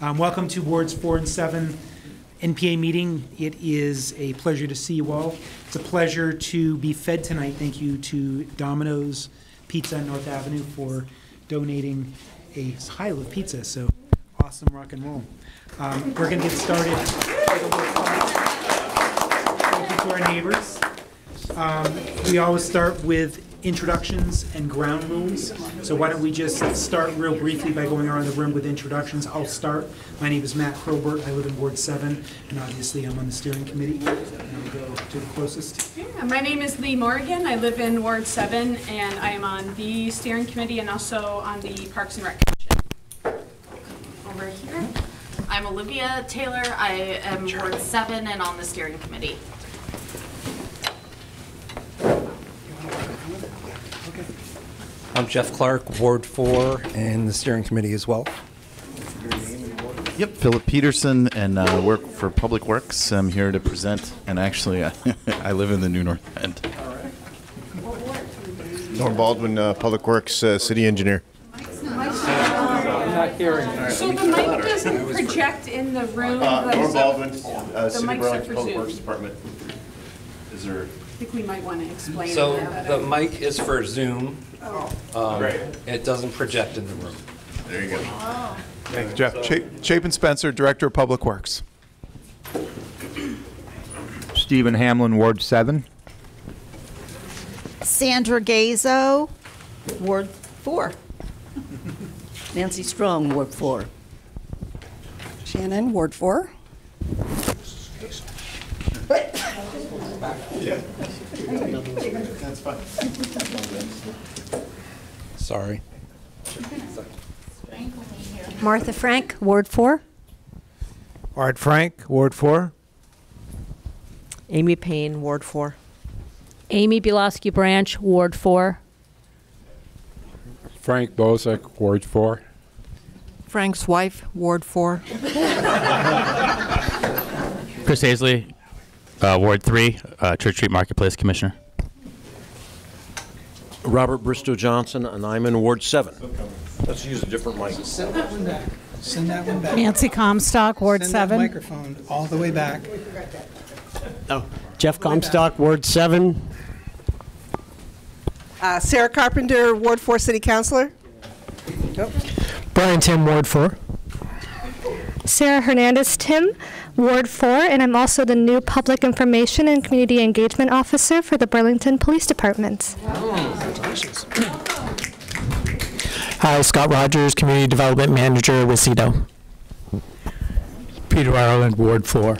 Welcome to Wards 4 and 7 NPA meeting. It is a pleasure to see you all. It's a pleasure to be fed tonight. Thank you to Domino's Pizza on North Avenue for donating a pile of pizza. So awesome rock and roll. We're going to get started. Thank you to our neighbors. We always start with introductions and ground rules. So why don't we just start real briefly by going around the room with introductions. I'll start. My name is Matt Probert. I live in Ward 7, and obviously I'm on the steering committee. And I'll go to the closest. Yeah, my name is Lee Morgan. I live in Ward 7, and I am on the steering committee and also on the Parks and Rec Commission. Over here, I'm Olivia Taylor. I am Ward 7 and on the steering committee. I'm Jeff Clark, Ward 4, and the steering committee as well. Yep, Philip Peterson, and I work for Public Works. I'm here to present, and actually, I live in the New North End. Norm Baldwin, Public Works City Engineer. So the mic doesn't project in the room. Norm Baldwin, City Burlington Public Works Department. Is there? I think we might want to explain. So the mic is for Zoom. Oh. It doesn't project in the room. There you go. Oh. Thank you, Jeff. Chapin Spencer, Director of Public Works. Stephen Hamlin, Ward 7. Sandra Gazo, Ward 4. Nancy Strong, Ward 4. Shannon, Ward 4. Yeah. That's fine. Sorry. Martha Frank, Ward 4. Art Frank, Ward 4. Amy Payne, Ward 4. Amy Bielowski Branch, Ward 4. Frank Bozek, Ward 4. Frank's wife, Ward 4. Chris Aisley. Ward 3, Church Street Marketplace Commissioner. Robert Bristow Johnson, and I'm in Ward 7. Let's use a different mic. Send that one back. Send that one back. Nancy Comstock, Ward 7. That microphone all the way back. Oh, Jeff Comstock, Ward 7. Sarah Carpenter, Ward 4 City Councilor. Nope. Brian Tim, Ward 4. Sarah Hernandez Tim, Ward 4, and I'm also the new Public Information and Community Engagement Officer for the Burlington Police Department. Wow. Hi, Scott Rogers, Community Development Manager with CEDO. Peter Ireland, Ward 4.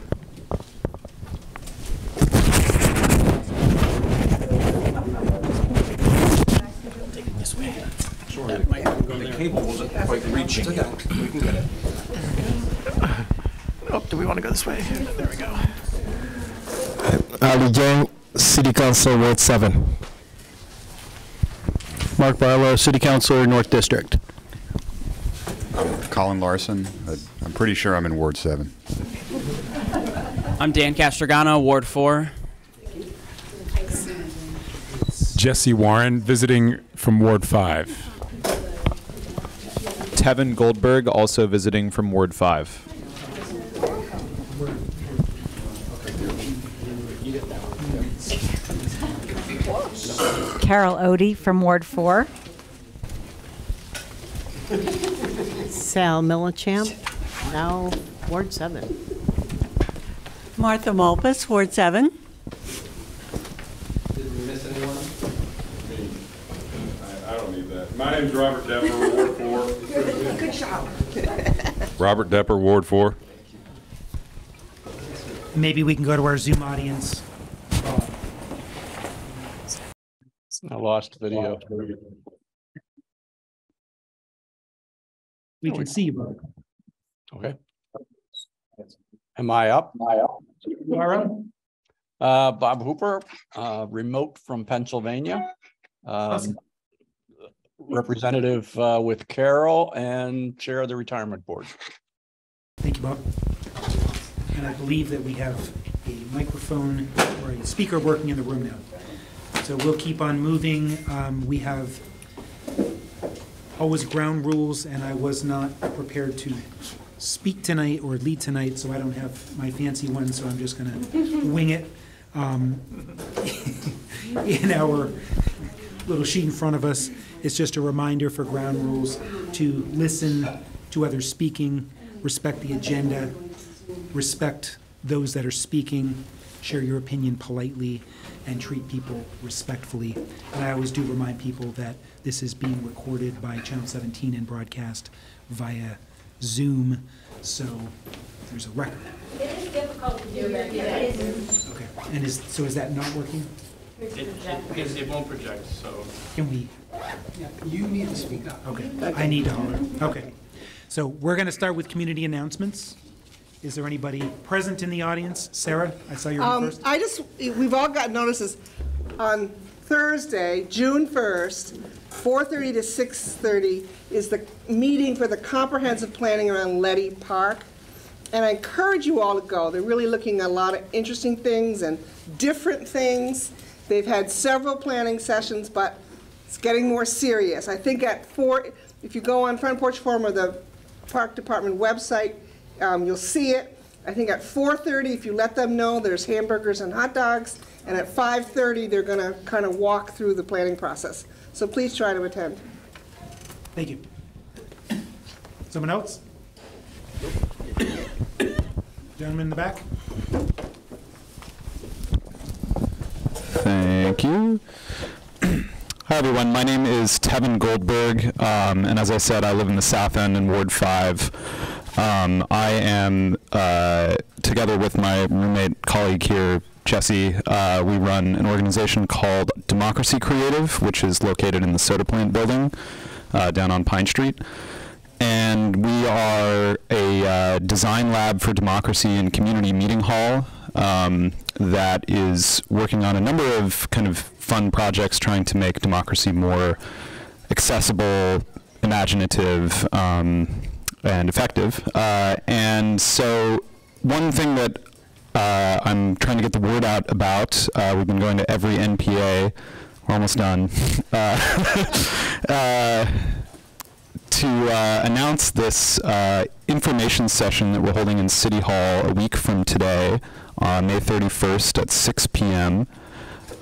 Sorry, the cable wasn't quite reaching. We can get it. Oh, do we want to go this way? There we go. Ali Jang, City Council, Ward 7. Mark Barlow, City Councilor, North District. Colin Larson. I'm pretty sure I'm in Ward 7. I'm Dan Castrogano, Ward 4. Jesse Warren, visiting from Ward 5. Tevin Goldberg, also visiting from Ward 5. Carol Odie from Ward 4. Sal Millichamp, now Ward 7. Martha Mulpus, Ward 7. Did we miss anyone? Me. I don't need that. My name's Robert Depper, Ward 4. Good job. Robert Depper, Ward 4. Maybe we can go to our Zoom audience. I lost video. We can see you, Mark. Okay. Am I up? You are up. Bob Hooper, remote from Pennsylvania. Awesome. Representative with Carol and chair of the retirement board. Thank you, Bob. And I believe that we have a microphone or a speaker working in the room now. So we'll keep on moving. We have always ground rules, and I was not prepared to speak tonight or lead tonight, so I don't have my fancy one, so I'm just going to wing it in our little sheet in front of us. It's just a reminder for ground rules to listen to others speaking, respect the agenda, respect those that are speaking, share your opinion politely, and treat people respectfully. And I always do remind people that this is being recorded by Channel 17 and broadcast via Zoom, so there's a record. It is difficult to do that. Okay, and so is that not working? It won't project, so. Can we? Yeah, you need to speak up. Okay, I need to holler. Okay, so we're going to start with community announcements. Is there anybody present in the audience? Sarah, I saw your first. We've all got notices. On Thursday, June 1st, 4:30 to 6:30 is the meeting for the comprehensive planning around Leddy Park. And I encourage you all to go. They're really looking at a lot of interesting things and different things. They've had several planning sessions, but it's getting more serious. I think if you go on Front Porch Forum or the Park Department website, you'll see it. I think at 4:30, if you let them know, there's hamburgers and hot dogs, and at 5:30 they're going to kind of walk through the planning process. So please try to attend. Thank you. Someone else? Gentleman in the back. Thank you. Hi everyone, my name is Tevin Goldberg, and as I said, I live in the South End in Ward 5. I am, together with my roommate colleague here, Jesse, we run an organization called Democracy Creative, which is located in the Soda Plant Building down on Pine Street. And we are a design lab for democracy and community meeting hall that is working on a number of kind of fun projects trying to make democracy more accessible, imaginative, and effective. And so one thing that I'm trying to get the word out about, we've been going to every NPA, we're almost done, to announce this information session that we're holding in City Hall a week from today on May 31st at 6 p.m.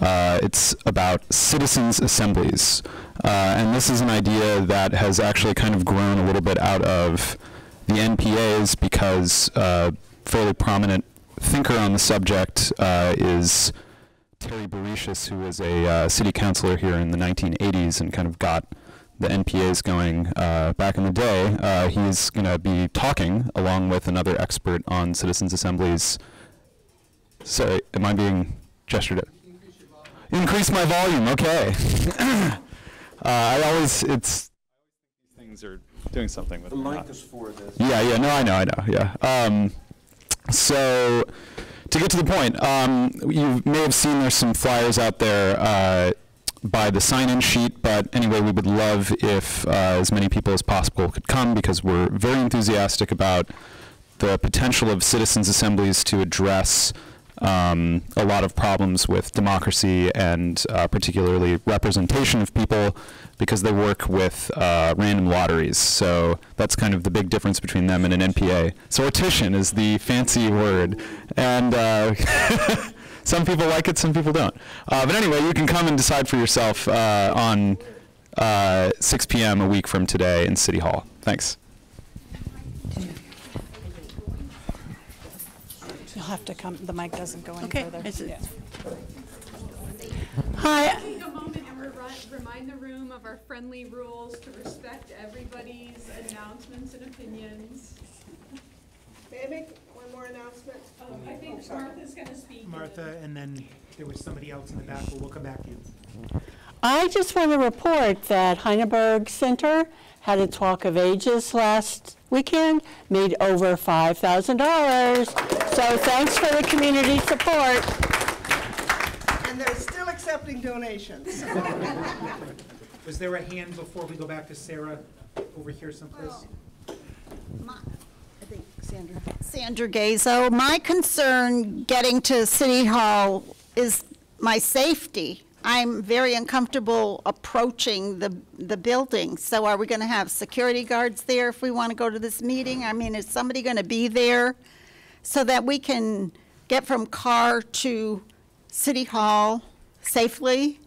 It's about citizens' assemblies. And this is an idea that has actually kind of grown a little bit out of the NPAs because a fairly prominent thinker on the subject is Terry Baresius, who was a city councilor here in the 1980s and kind of got the NPAs going back in the day. He's going to be talking along with another expert on citizens' assemblies. So, am I being gestured at? Increase my volume, okay. I always, it's... Things are doing something with the mic is for this. Yeah, yeah, no, I know, yeah. So, to get to the point, you may have seen there's some flyers out there by the sign-in sheet, but anyway, we would love if as many people as possible could come because we're very enthusiastic about the potential of citizens' assemblies to address a lot of problems with democracy and particularly representation of people because they work with random lotteries. So that's kind of the big difference between them and an NPA. Sortition is the fancy word. And some people like it, some people don't. But anyway, you can come and decide for yourself on 6 p.m. a week from today in City Hall. Thanks. You'll have to come, the mic doesn't go any further. Yeah. Hi. Can we take a moment and remind the room of our friendly rules to respect everybody's announcements and opinions? May I make one more announcement? I think Martha's going to speak. Martha, and then there was somebody else in the back, but we'll come back to you. I just want to report that Heineberg Center had a talk of ages last weekend, made over $5,000. So thanks for the community support. And they're still accepting donations. Was there a hand before we go back to Sarah over here someplace? Well, I think Sandra Gazo. My concern getting to City Hall is my safety. I'm very uncomfortable approaching the building. So are we going to have security guards there if we want to go to this meeting? I mean, is somebody going to be there so that we can get from car to City Hall safely?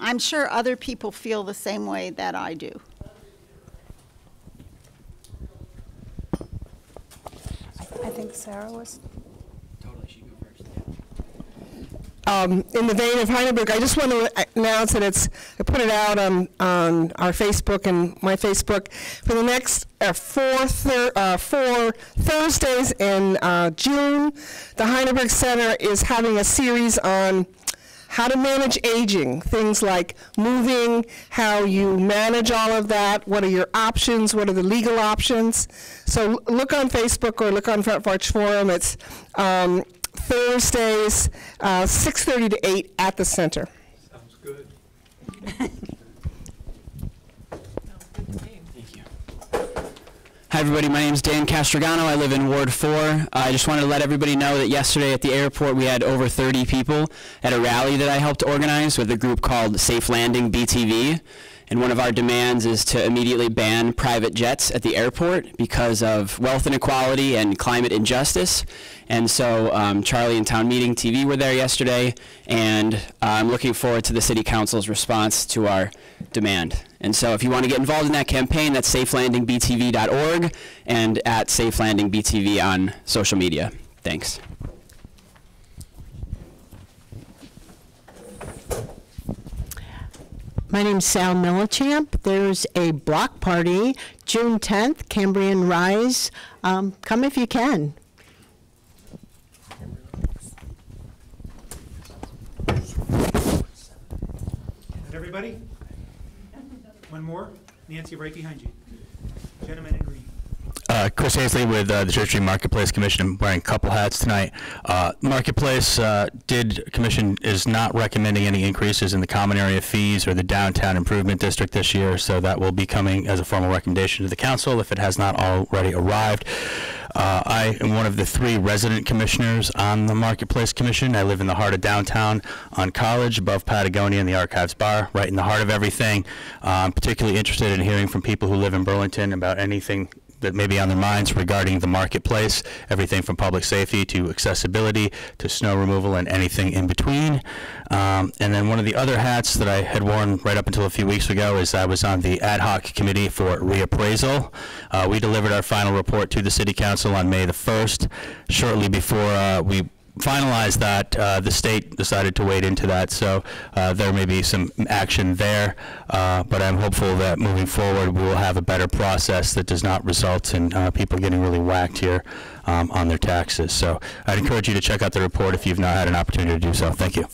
I'm sure other people feel the same way that I do. I think Sarah was. In the vein of Heidelberg, I just want to announce that I put it out on our Facebook and my Facebook for the next four Thursdays in June. The Heidelberg Center is having a series on how to manage aging, things like moving, how you manage all of that, what are your options, what are the legal options. So look on Facebook or look on Front Porch Forum. It's Thursdays, 6:30 to 8 at the center. Sounds good. Thank you. Hi everybody, my name is Dan Castrogano. I live in Ward 4. I just wanted to let everybody know that yesterday at the airport we had over 30 people at a rally that I helped organize with a group called Safe Landing BTV. And one of our demands is to immediately ban private jets at the airport because of wealth inequality and climate injustice. And so Charlie and Town Meeting TV were there yesterday, and I'm looking forward to the City Council's response to our demand. And so if you want to get involved in that campaign, that's safelandingbtv.org and at safelandingbtv on social media. Thanks. My name's Sal Millichamp. There's a block party, June 10th, Cambrian Rise. Come if you can. Everybody? One more? Nancy, right behind you. Gentleman in green. Chris Haisley with the Church Street Marketplace Commission. I'm wearing a couple hats tonight. Marketplace Commission is not recommending any increases in the common area fees or the downtown improvement district this year, so that will be coming as a formal recommendation to the council if it has not already arrived. I am one of the 3 resident commissioners on the Marketplace Commission. I live in the heart of downtown on College, above Patagonia and the Archives Bar, right in the heart of everything. I'm particularly interested in hearing from people who live in Burlington about anything that may be on their minds regarding the marketplace, everything from public safety to accessibility to snow removal and anything in between. And then one of the other hats that I had worn right up until a few weeks ago is I was on the ad hoc committee for reappraisal. We delivered our final report to the City Council on May the 1st. Shortly before we finalized that, the state decided to wade into that, so there may be some action there, but I'm hopeful that moving forward we will have a better process that does not result in people getting really whacked here on their taxes. So I'd encourage you to check out the report if you've not had an opportunity to do so. Thank you.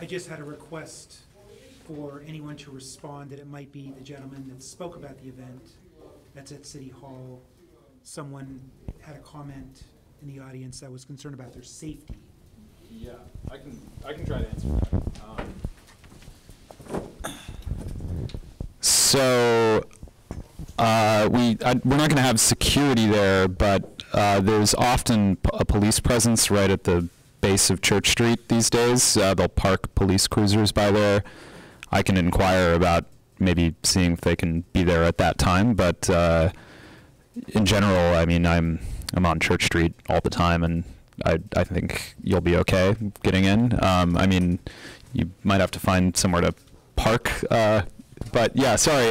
I just had a request for anyone to respond that it might be the gentleman that spoke about the event that's at City Hall. Someone had a comment in the audience that was concerned about their safety. Yeah, I can try to answer that. We're not going to have security there, but there's often a police presence right at the base of Church Street these days. They'll park police cruisers by there. I can inquire about maybe seeing if they can be there at that time, but in general, I mean, I'm on Church Street all the time, and I think you'll be okay getting in. I mean, you might have to find somewhere to park, but yeah, sorry.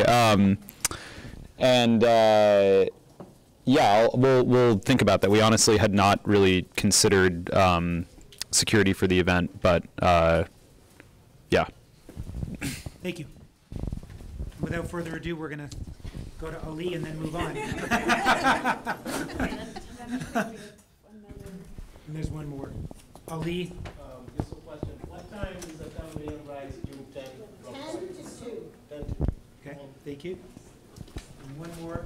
Yeah, we'll think about that. We honestly had not really considered security for the event, but yeah. Thank you. Without further ado, we're going to go to Ali and then move on. And there's one more. Ali. Just a question. What time is the Cambrian Rise? June 10? 10 to 2. 10 to 2. Okay. Thank you. And one more.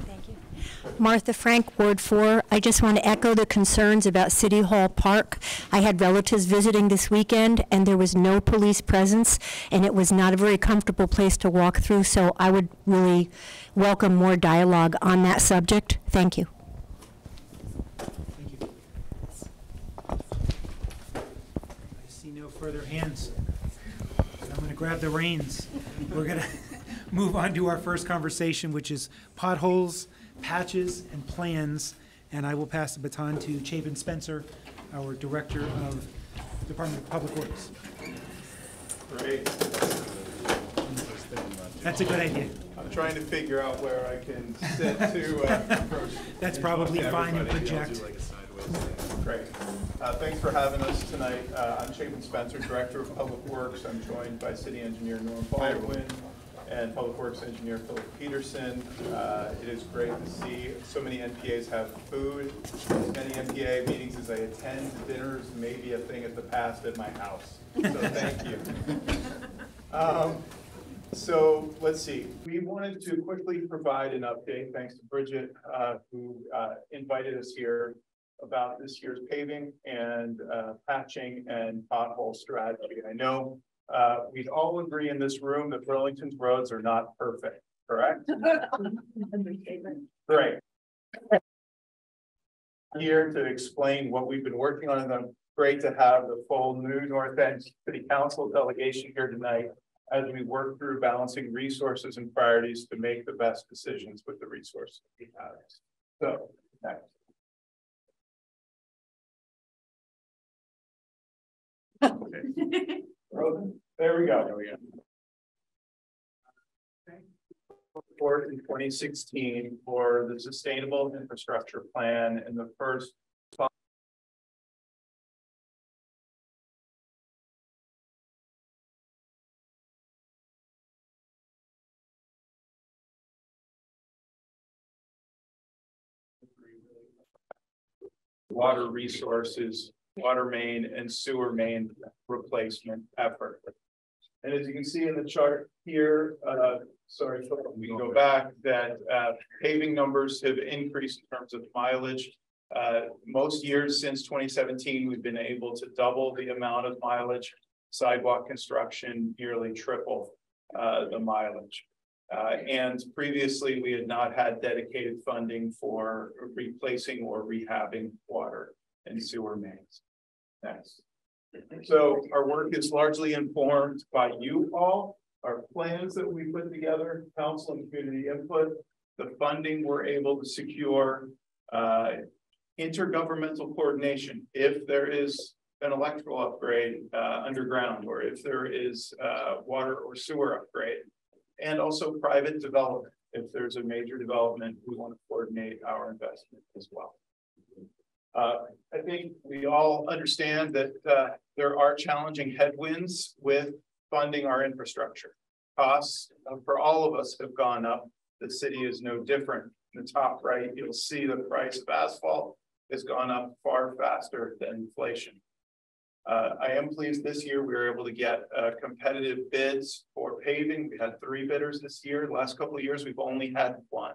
Thank you. Martha Frank, Ward 4. I just want to echo the concerns about City Hall Park. I had relatives visiting this weekend, and there was no police presence, and it was not a very comfortable place to walk through, so I would really welcome more dialogue on that subject. Thank you. Thank you. I see no further hands. So I'm going to grab the reins. We're going to move on to our first conversation, which is potholes, patches, and plans, and I will pass the baton to Chapin Spencer, our Director of Department of Public Works. Great. That's a good idea. I'm trying to figure out where I can sit to approach. That's probably fine and project. Great. Thanks for having us tonight. I'm Chapin Spencer, Director of Public Works. I'm joined by City Engineer Norm Baldwin and Public Works Engineer Philip Peterson. It is great to see so many NPAs have food. As many NPA meetings as I attend, dinners may be a thing of the past at my house. So thank you. So let's see. We wanted to quickly provide an update, thanks to Bridget, who invited us here, about this year's paving and patching and pothole strategy. I know we'd all agree in this room that Burlington's roads are not perfect, correct? Great. Here to explain what we've been working on, and I'm great to have the full new North End City Council delegation here tonight as we work through balancing resources and priorities to make the best decisions with the resources we have. So, next. Okay. There we go. Report in 2016 for the Sustainable Infrastructure Plan, and the first water resources, water main and sewer main replacement effort. And as you can see in the chart here, sorry, we can go back, that paving numbers have increased in terms of mileage. Most years since 2017, we've been able to double the amount of mileage. Sidewalk construction nearly triple the mileage. And previously, we had not had dedicated funding for replacing or rehabbing water and sewer mains. Next. So our work is largely informed by you all, our plans that we put together, council and community input, the funding we're able to secure, intergovernmental coordination. If there is an electrical upgrade underground, or if there is water or sewer upgrade, and also private development. If there's a major development, we want to coordinate our investment as well. I think we all understand that there are challenging headwinds with funding our infrastructure. Costs for all of us have gone up. The city is no different. In the top right, you'll see the price of asphalt has gone up far faster than inflation. I am pleased this year we were able to get competitive bids for paving. We had 3 bidders this year. The last couple of years, we've only had 1.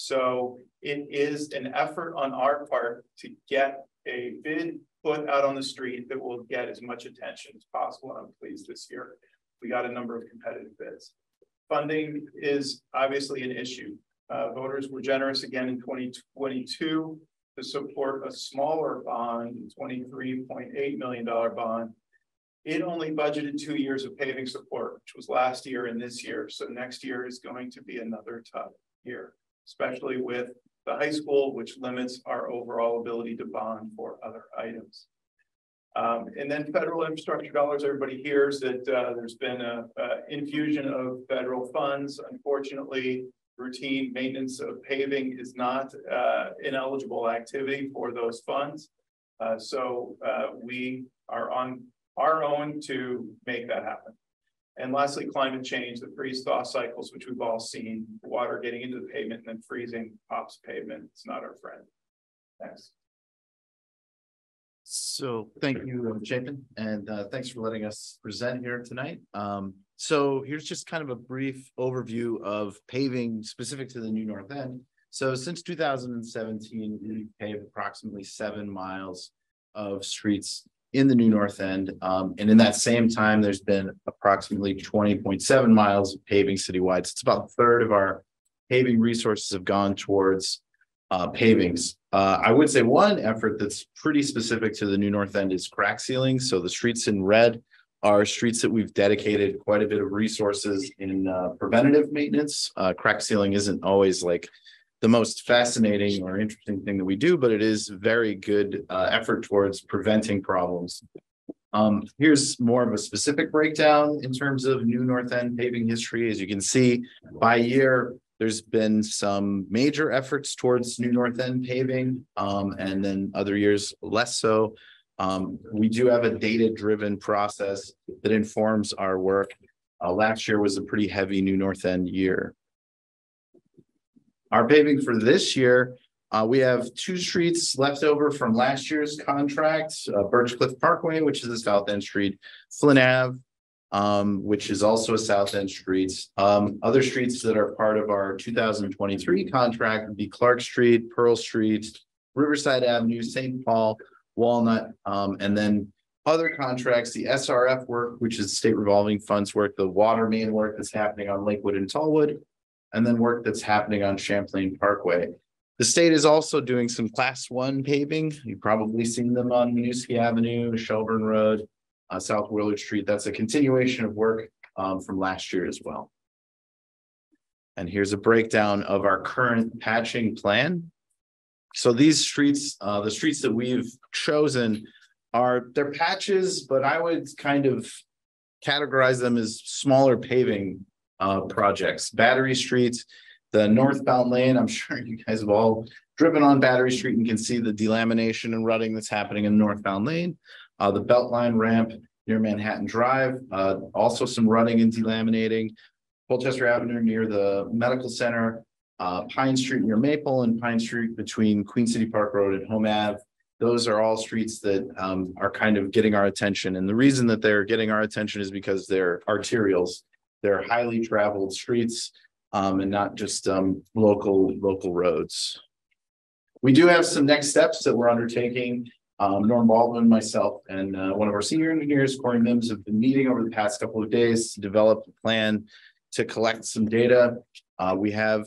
So it is an effort on our part to get a bid put out on the street that will get as much attention as possible. I'm pleased this year we got a number of competitive bids. Funding is obviously an issue. Voters were generous again in 2022 to support a smaller bond, a $23.8 million bond. It only budgeted 2 years of paving support, which was last year and this year. So next year is going to be another tough year, especially with the high school, which limits our overall ability to bond for other items. And then federal infrastructure dollars, everybody hears that there's been an infusion of federal funds. Unfortunately, routine maintenance of paving is not an eligible activity for those funds. So we are on our own to make that happen. And lastly, climate change, the freeze-thaw cycles, which we've all seen, water getting into the pavement and then freezing pops pavement. It's not our friend. Thanks. So thank you, Chapin, and thanks for letting us present here tonight. So here's just kind of a brief overview of paving specific to the new North End. So since 2017, we've paved approximately 7 miles of streets in the New North End. And in that same time, there's been approximately 20.7 miles of paving citywide. So it's about a third of our paving resources have gone towards pavings. I would say one effort that's pretty specific to the New North End is crack sealing. So the streets in red are streets that we've dedicated quite a bit of resources in preventative maintenance. Crack sealing isn't always like the most fascinating or interesting thing that we do, but it is very good effort towards preventing problems. Here's more of a specific breakdown in terms of New North End paving history. As you can see, by year, there's been some major efforts towards New North End paving, and then other years less so. We do have a data-driven process that informs our work. Last year was a pretty heavy New North End year. Our paving for this year, we have 2 streets left over from last year's contract, Birchcliff Parkway, which is a South End street, Flynn Ave, which is also a South End street. Other streets that are part of our 2023 contract would be Clark Street, Pearl Street, Riverside Avenue, St. Paul, Walnut, and then other contracts, the SRF work, which is state revolving funds work, the water main work that's happening on Lakewood and Tallwood, and then work that's happening on Champlain Parkway. The state is also doing some Class 1 paving. You've probably seen them on Winooski Avenue, Shelburne Road, South Willard Street. That's a continuation of work from last year as well. And here's a breakdown of our current patching plan. So these streets, the streets that we've chosen they're patches, but I would kind of categorize them as smaller paving projects. Battery Street, the northbound lane, I'm sure you guys have all driven on Battery Street and can see the delamination and rutting that's happening in the northbound lane. The Beltline ramp near Manhattan Drive, also some rutting and delaminating. Colchester Avenue near the Medical Center, Pine Street near Maple, and Pine Street between Queen City Park Road and Home Ave. Those are all streets that are kind of getting our attention. And the reason that they're getting our attention is because they're arterials. They're highly traveled streets and not just local roads. We do have some next steps that we're undertaking. Norm Baldwin, myself, and one of our senior engineers, Corey Mims, have been meeting over the past couple of days to develop a plan to collect some data. We have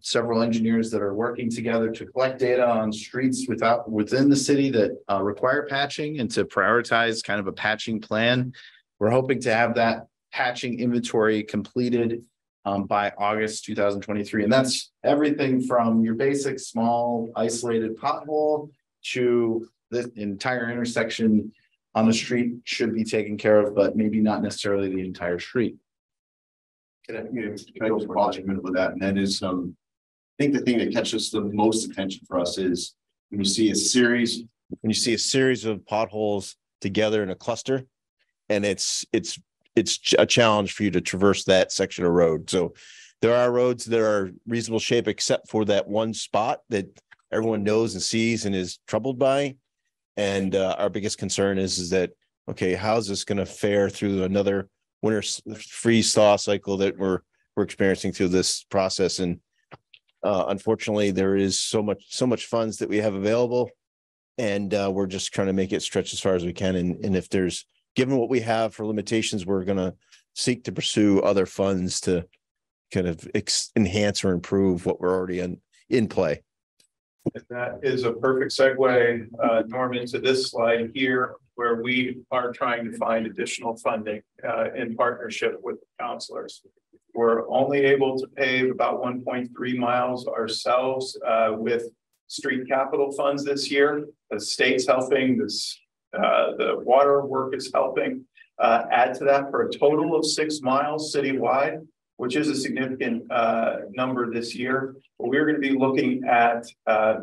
several engineers that are working together to collect data on streets within the city that require patching and to prioritize kind of a patching plan. We're hoping to have that patching inventory completed by August 2023. And that's everything from your basic small isolated pothole to the entire intersection on the street should be taken care of, but maybe not necessarily the entire street. Can I just pause a minute with that? And that is, I think the thing that catches the most attention for us is when you see a series of potholes together in a cluster, and it's a challenge for you to traverse that section of road. So there are roads that are reasonable shape, except for that one spot that everyone knows and sees and is troubled by. And our biggest concern is that, okay, how's this going to fare through another winter freeze thaw cycle that we're experiencing through this process? And unfortunately, there is so much funds that we have available, and we're just trying to make it stretch as far as we can. And if there's, given what we have for limitations, we're going to seek to pursue other funds to kind of enhance or improve what we're already in play. And that is a perfect segue, Norm, into this slide here, where we are trying to find additional funding in partnership with the counselors. We're only able to pave about 1.3 miles ourselves with street capital funds this year. The state's helping, the water work is helping. Add to that for a total of 6 miles citywide, which is a significant number this year. We're going to be looking at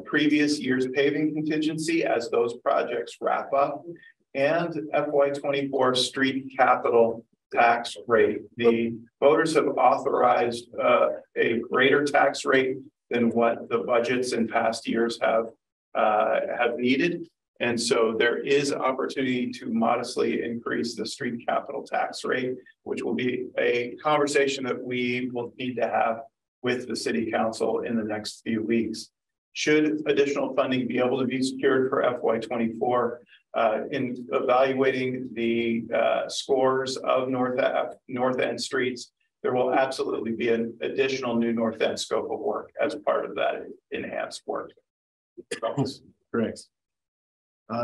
previous year's paving contingency as those projects wrap up, and FY24 street capital tax rate. The voters have authorized a greater tax rate than what the budgets in past years have needed. And so there is opportunity to modestly increase the street capital tax rate, which will be a conversation that we will need to have with the City Council in the next few weeks. Should additional funding be able to be secured for FY24, in evaluating the scores of North End streets, there will absolutely be an additional new North End scope of work as part of that enhanced work. Correct.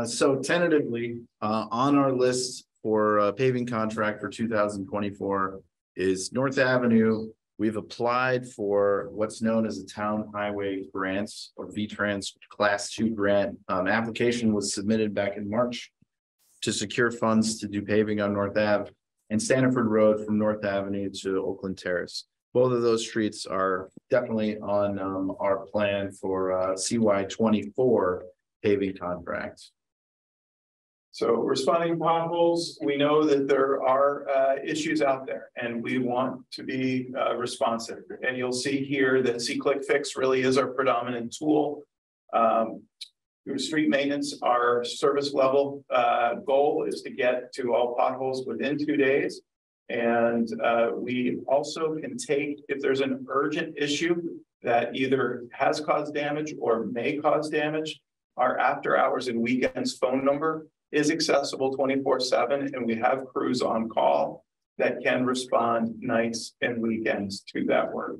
So tentatively, on our list for a paving contract for 2024 is North Avenue. We've applied for what's known as a town highway grants or VTrans Class 2 grant. Application was submitted back in March to secure funds to do paving on North Ave and Stanford Road from North Avenue to Oakland Terrace. Both of those streets are definitely on our plan for CY24 paving contract. So responding to potholes, we know that there are issues out there and we want to be responsive. And you'll see here that SeeClickFix really is our predominant tool. Street maintenance, our service level goal is to get to all potholes within 2 days. And we also can take, if there's an urgent issue that either has caused damage or may cause damage, our after hours and weekends phone number is accessible 24/7, and we have crews on call that can respond nights and weekends to that work.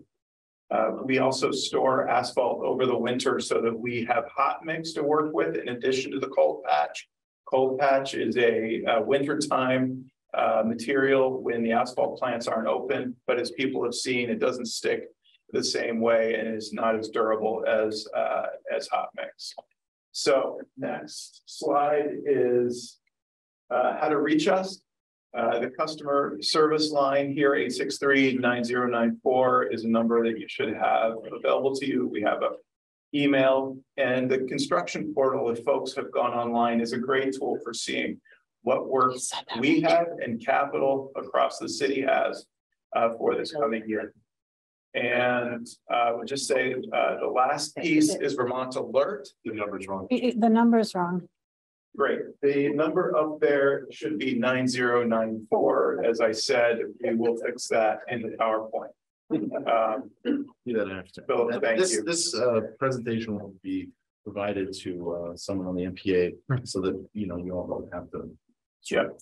We also store asphalt over the winter so that we have hot mix to work with in addition to the cold patch. Cold patch is a wintertime material when the asphalt plants aren't open, but as people have seen, it doesn't stick the same way and is not as durable as hot mix. So next slide is how to reach us. The customer service line here, 863-9094 is a number that you should have available to you. We have an email, and the construction portal, if folks have gone online, is a great tool for seeing what work we have and capital across the city has for this coming year. And I would just say the last piece is Vermont Alert. The number's wrong. The number's wrong. Great. The number up there should be 9094. As I said, we will fix that in the PowerPoint. Do that after. Philip, thank you. This presentation will be provided to someone on the MPA so that you all don't have to. Yep.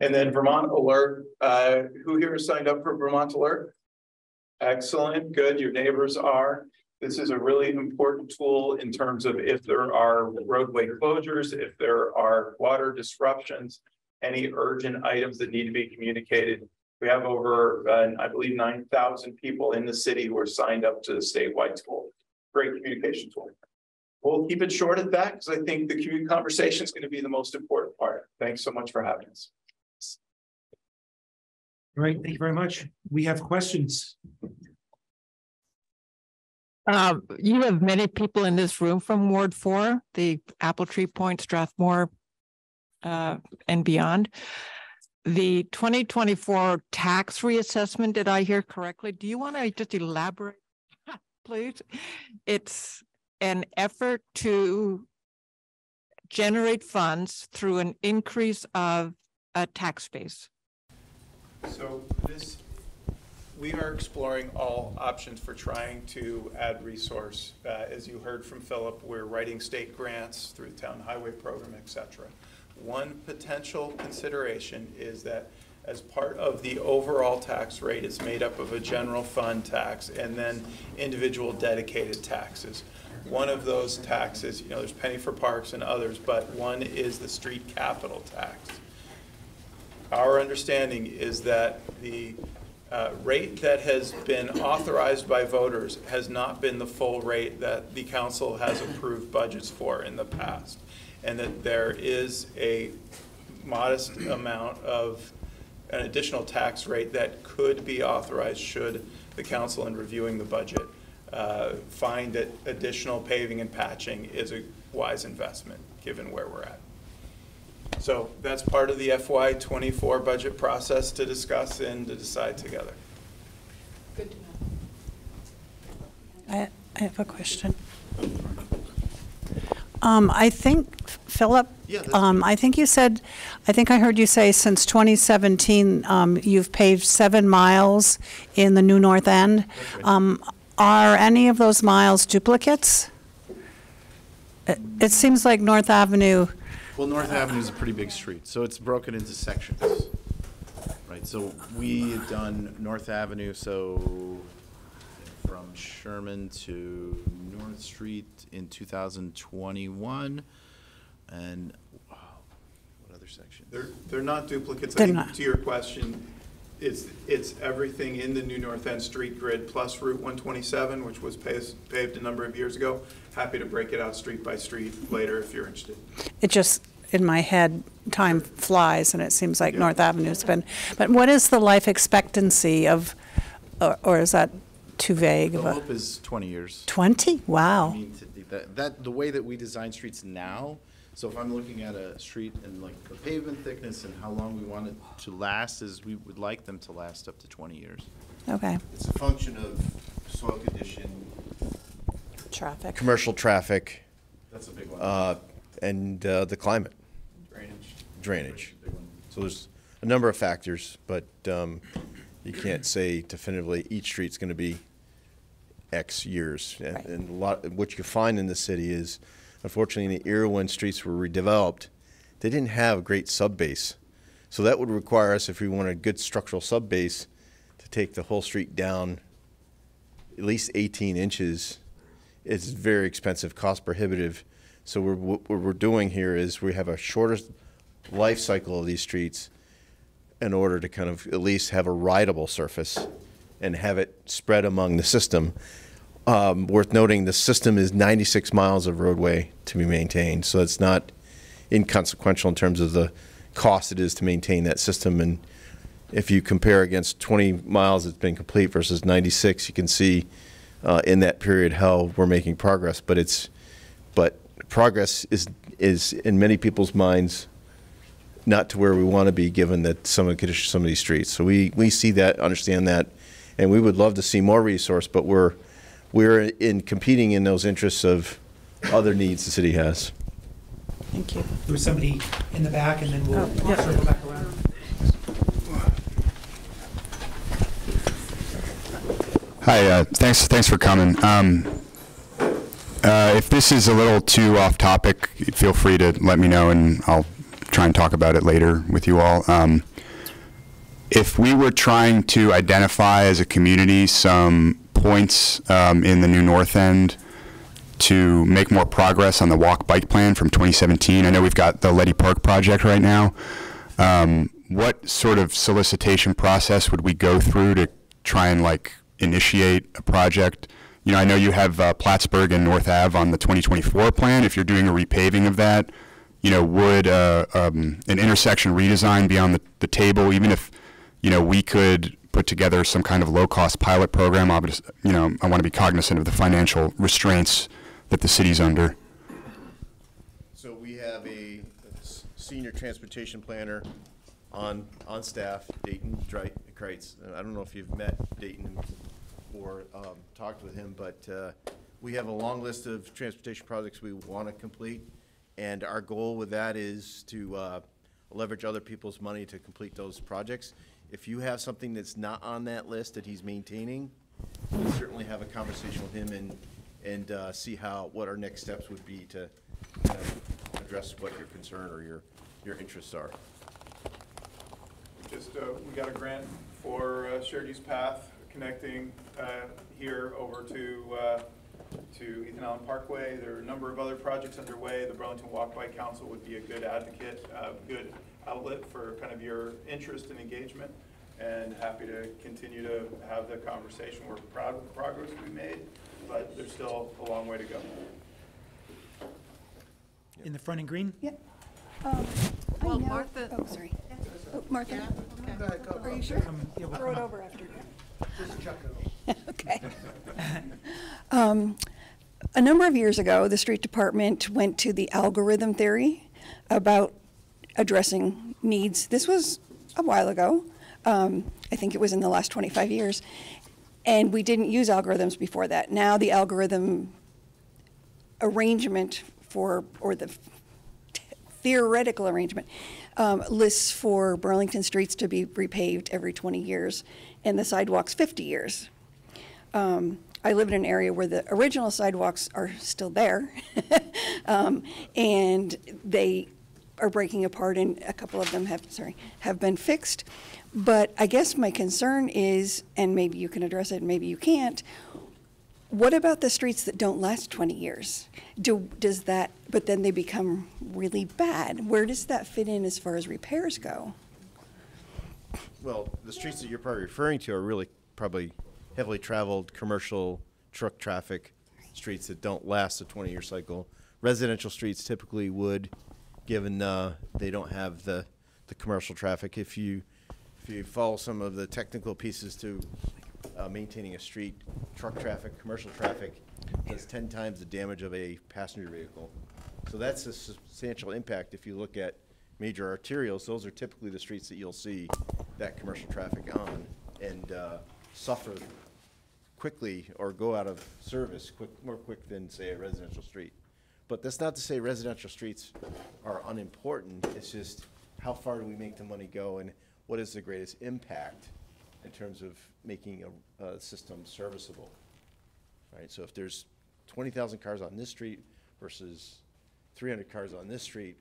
And then Vermont Alert. Who here has signed up for Vermont Alert? Excellent, good, your neighbors are. This is a really important tool in terms of if there are roadway closures, if there are water disruptions, any urgent items that need to be communicated. We have over, I believe, 9,000 people in the city who are signed up to the statewide tool. Great communication tool. We'll keep it short at that because I think the community conversation is going to be the most important part. Thanks so much for having us. All right, thank you very much. We have questions. You have many people in this room from Ward 4, the Apple Tree Point, Strathmore, and beyond. The 2024 tax reassessment, did I hear correctly? Do you want to just elaborate, please? It's an effort to generate funds through an increase of a tax base. So this, we are exploring all options for trying to add resource. As you heard from Philip, we're writing state grants through the town highway program, etc. One potential consideration is that as part of the overall tax rate, it's made up of a general fund tax and then individual dedicated taxes. One of those taxes, there's penny for parks and others, but one is the street capital tax. Our understanding is that the rate that has been authorized by voters has not been the full rate that the council has approved budgets for in the past, and that there is a modest amount of an additional tax rate that could be authorized should the council, in reviewing the budget, find that additional paving and patching is a wise investment given where we're at. So that's part of the FY24 budget process to discuss and to decide together. Good to know. I have a question. I think Philip Yeah, I think you said, I think I heard you say since 2017 you've paved 7 miles in the New North End. Right. Are any of those miles duplicates? It seems like North Avenue. Well, North Avenue is a pretty big street, so it's broken into sections. Right, so we had done North Avenue, so from Sherman to North Street in 2021, and wow, what other section? They're not duplicates. They're not. To your question, it's everything in the new North End street grid plus Route 127, which was paved a number of years ago. Happy to break it out street by street later if you're interested. It just, in my head, time flies, and it seems like, yeah, North Avenue's been. But what is the life expectancy of, or is that too vague? The hope is 20 years. 20? Wow. I mean, the way that we design streets now, so if I'm looking at a street and like the pavement thickness and how long we want it to last, is we would like them to last up to 20 years. Okay. It's a function of soil condition, traffic, commercial traffic. That's a big one. And the climate. Drainage. So there's a number of factors, but you can't say definitively each street's going to be X years. And, right, and a lot of what you find in the city is, unfortunately, in the era when streets were redeveloped, they didn't have a great subbase. So that would require us, if we wanted a good structural subbase, to take the whole street down at least 18 inches. It's very expensive, cost prohibitive. So what we're doing here is we have a shorter life cycle of these streets in order to kind of at least have a rideable surface and have it spread among the system. Worth noting, the system is 96 miles of roadway to be maintained, so it's not inconsequential in terms of the cost it is to maintain that system. And if you compare against 20 miles that's been complete versus 96, you can see in that period how we're making progress. But progress is in many people's minds not to where we want to be, given that some of the conditions of some of these streets. So we see that, understand that, and we would love to see more resource, but we're in competing in those interests of other needs the city has. Thank you. There was somebody in the back, and then we'll circle back around. Hi, thanks for coming. If this is a little too off topic, feel free to let me know, and I'll try and talk about it later with you all. If we were trying to identify as a community some points in the new North End to make more progress on the walk-bike plan from 2017. I know we've got the Leddy Park project right now. What sort of solicitation process would we go through to try and like initiate a project? You know, I know you have Plattsburgh and North Ave on the 2024 plan. If you're doing a repaving of that, you know, would an intersection redesign be on the table? Even if, you know, we could put together some kind of low-cost pilot program. You know, I want to be cognizant of the financial restraints that the city's under. So we have a senior transportation planner on staff, Dayton Kreitz. I don't know if you've met Dayton or talked with him, but we have a long list of transportation projects we want to complete, and our goal with that is to leverage other people's money to complete those projects. If you have something that's not on that list that he's maintaining, we'll certainly have a conversation with him and see what our next steps would be to address what your concern or your interests are. Just we got a grant for shared use path connecting here over to Ethan Allen Parkway. There are a number of other projects underway. The Burlington Walk/Bike Council would be a good advocate, good outlet for kind of your interest and engagement, and happy to continue to have the conversation. We're proud of the progress we made, but there's still a long way to go. In the front and green? Yeah. Well, Martha. Oh, sorry. Oh, Martha. Yeah. Okay. Are you sure? Throw it over after. Just chuck it over. Okay. A number of years ago, the street department went to the algorithm theory about addressing needs. This was a while ago. I think it was in the last 25 years. And we didn't use algorithms before that. Now the algorithm arrangement for, or the theoretical arrangement lists for Burlington streets to be repaved every 20 years and the sidewalks 50 years. I live in an area where the original sidewalks are still there and they are breaking apart, and a couple of them have been fixed. But I guess my concern is, and maybe you can address it and maybe you can't, what about the streets that don't last 20 years? Does that, but then they become really bad. Where does that fit in as far as repairs go? Well, the streets that you're probably referring to are really probably heavily traveled commercial truck traffic streets that don't last a 20-year cycle. Residential streets typically would, given they don't have the commercial traffic. If you follow some of the technical pieces to maintaining a street, truck traffic, commercial traffic does 10 times the damage of a passenger vehicle. So that's a substantial impact. If you look at major arterials, those are typically the streets that you'll see that commercial traffic on and suffer quickly or go out of service more quick than, say, a residential street. But that's not to say residential streets are unimportant. It's just how far do we make the money go and what is the greatest impact in terms of making a system serviceable, right? So if there's 20,000 cars on this street versus 300 cars on this street,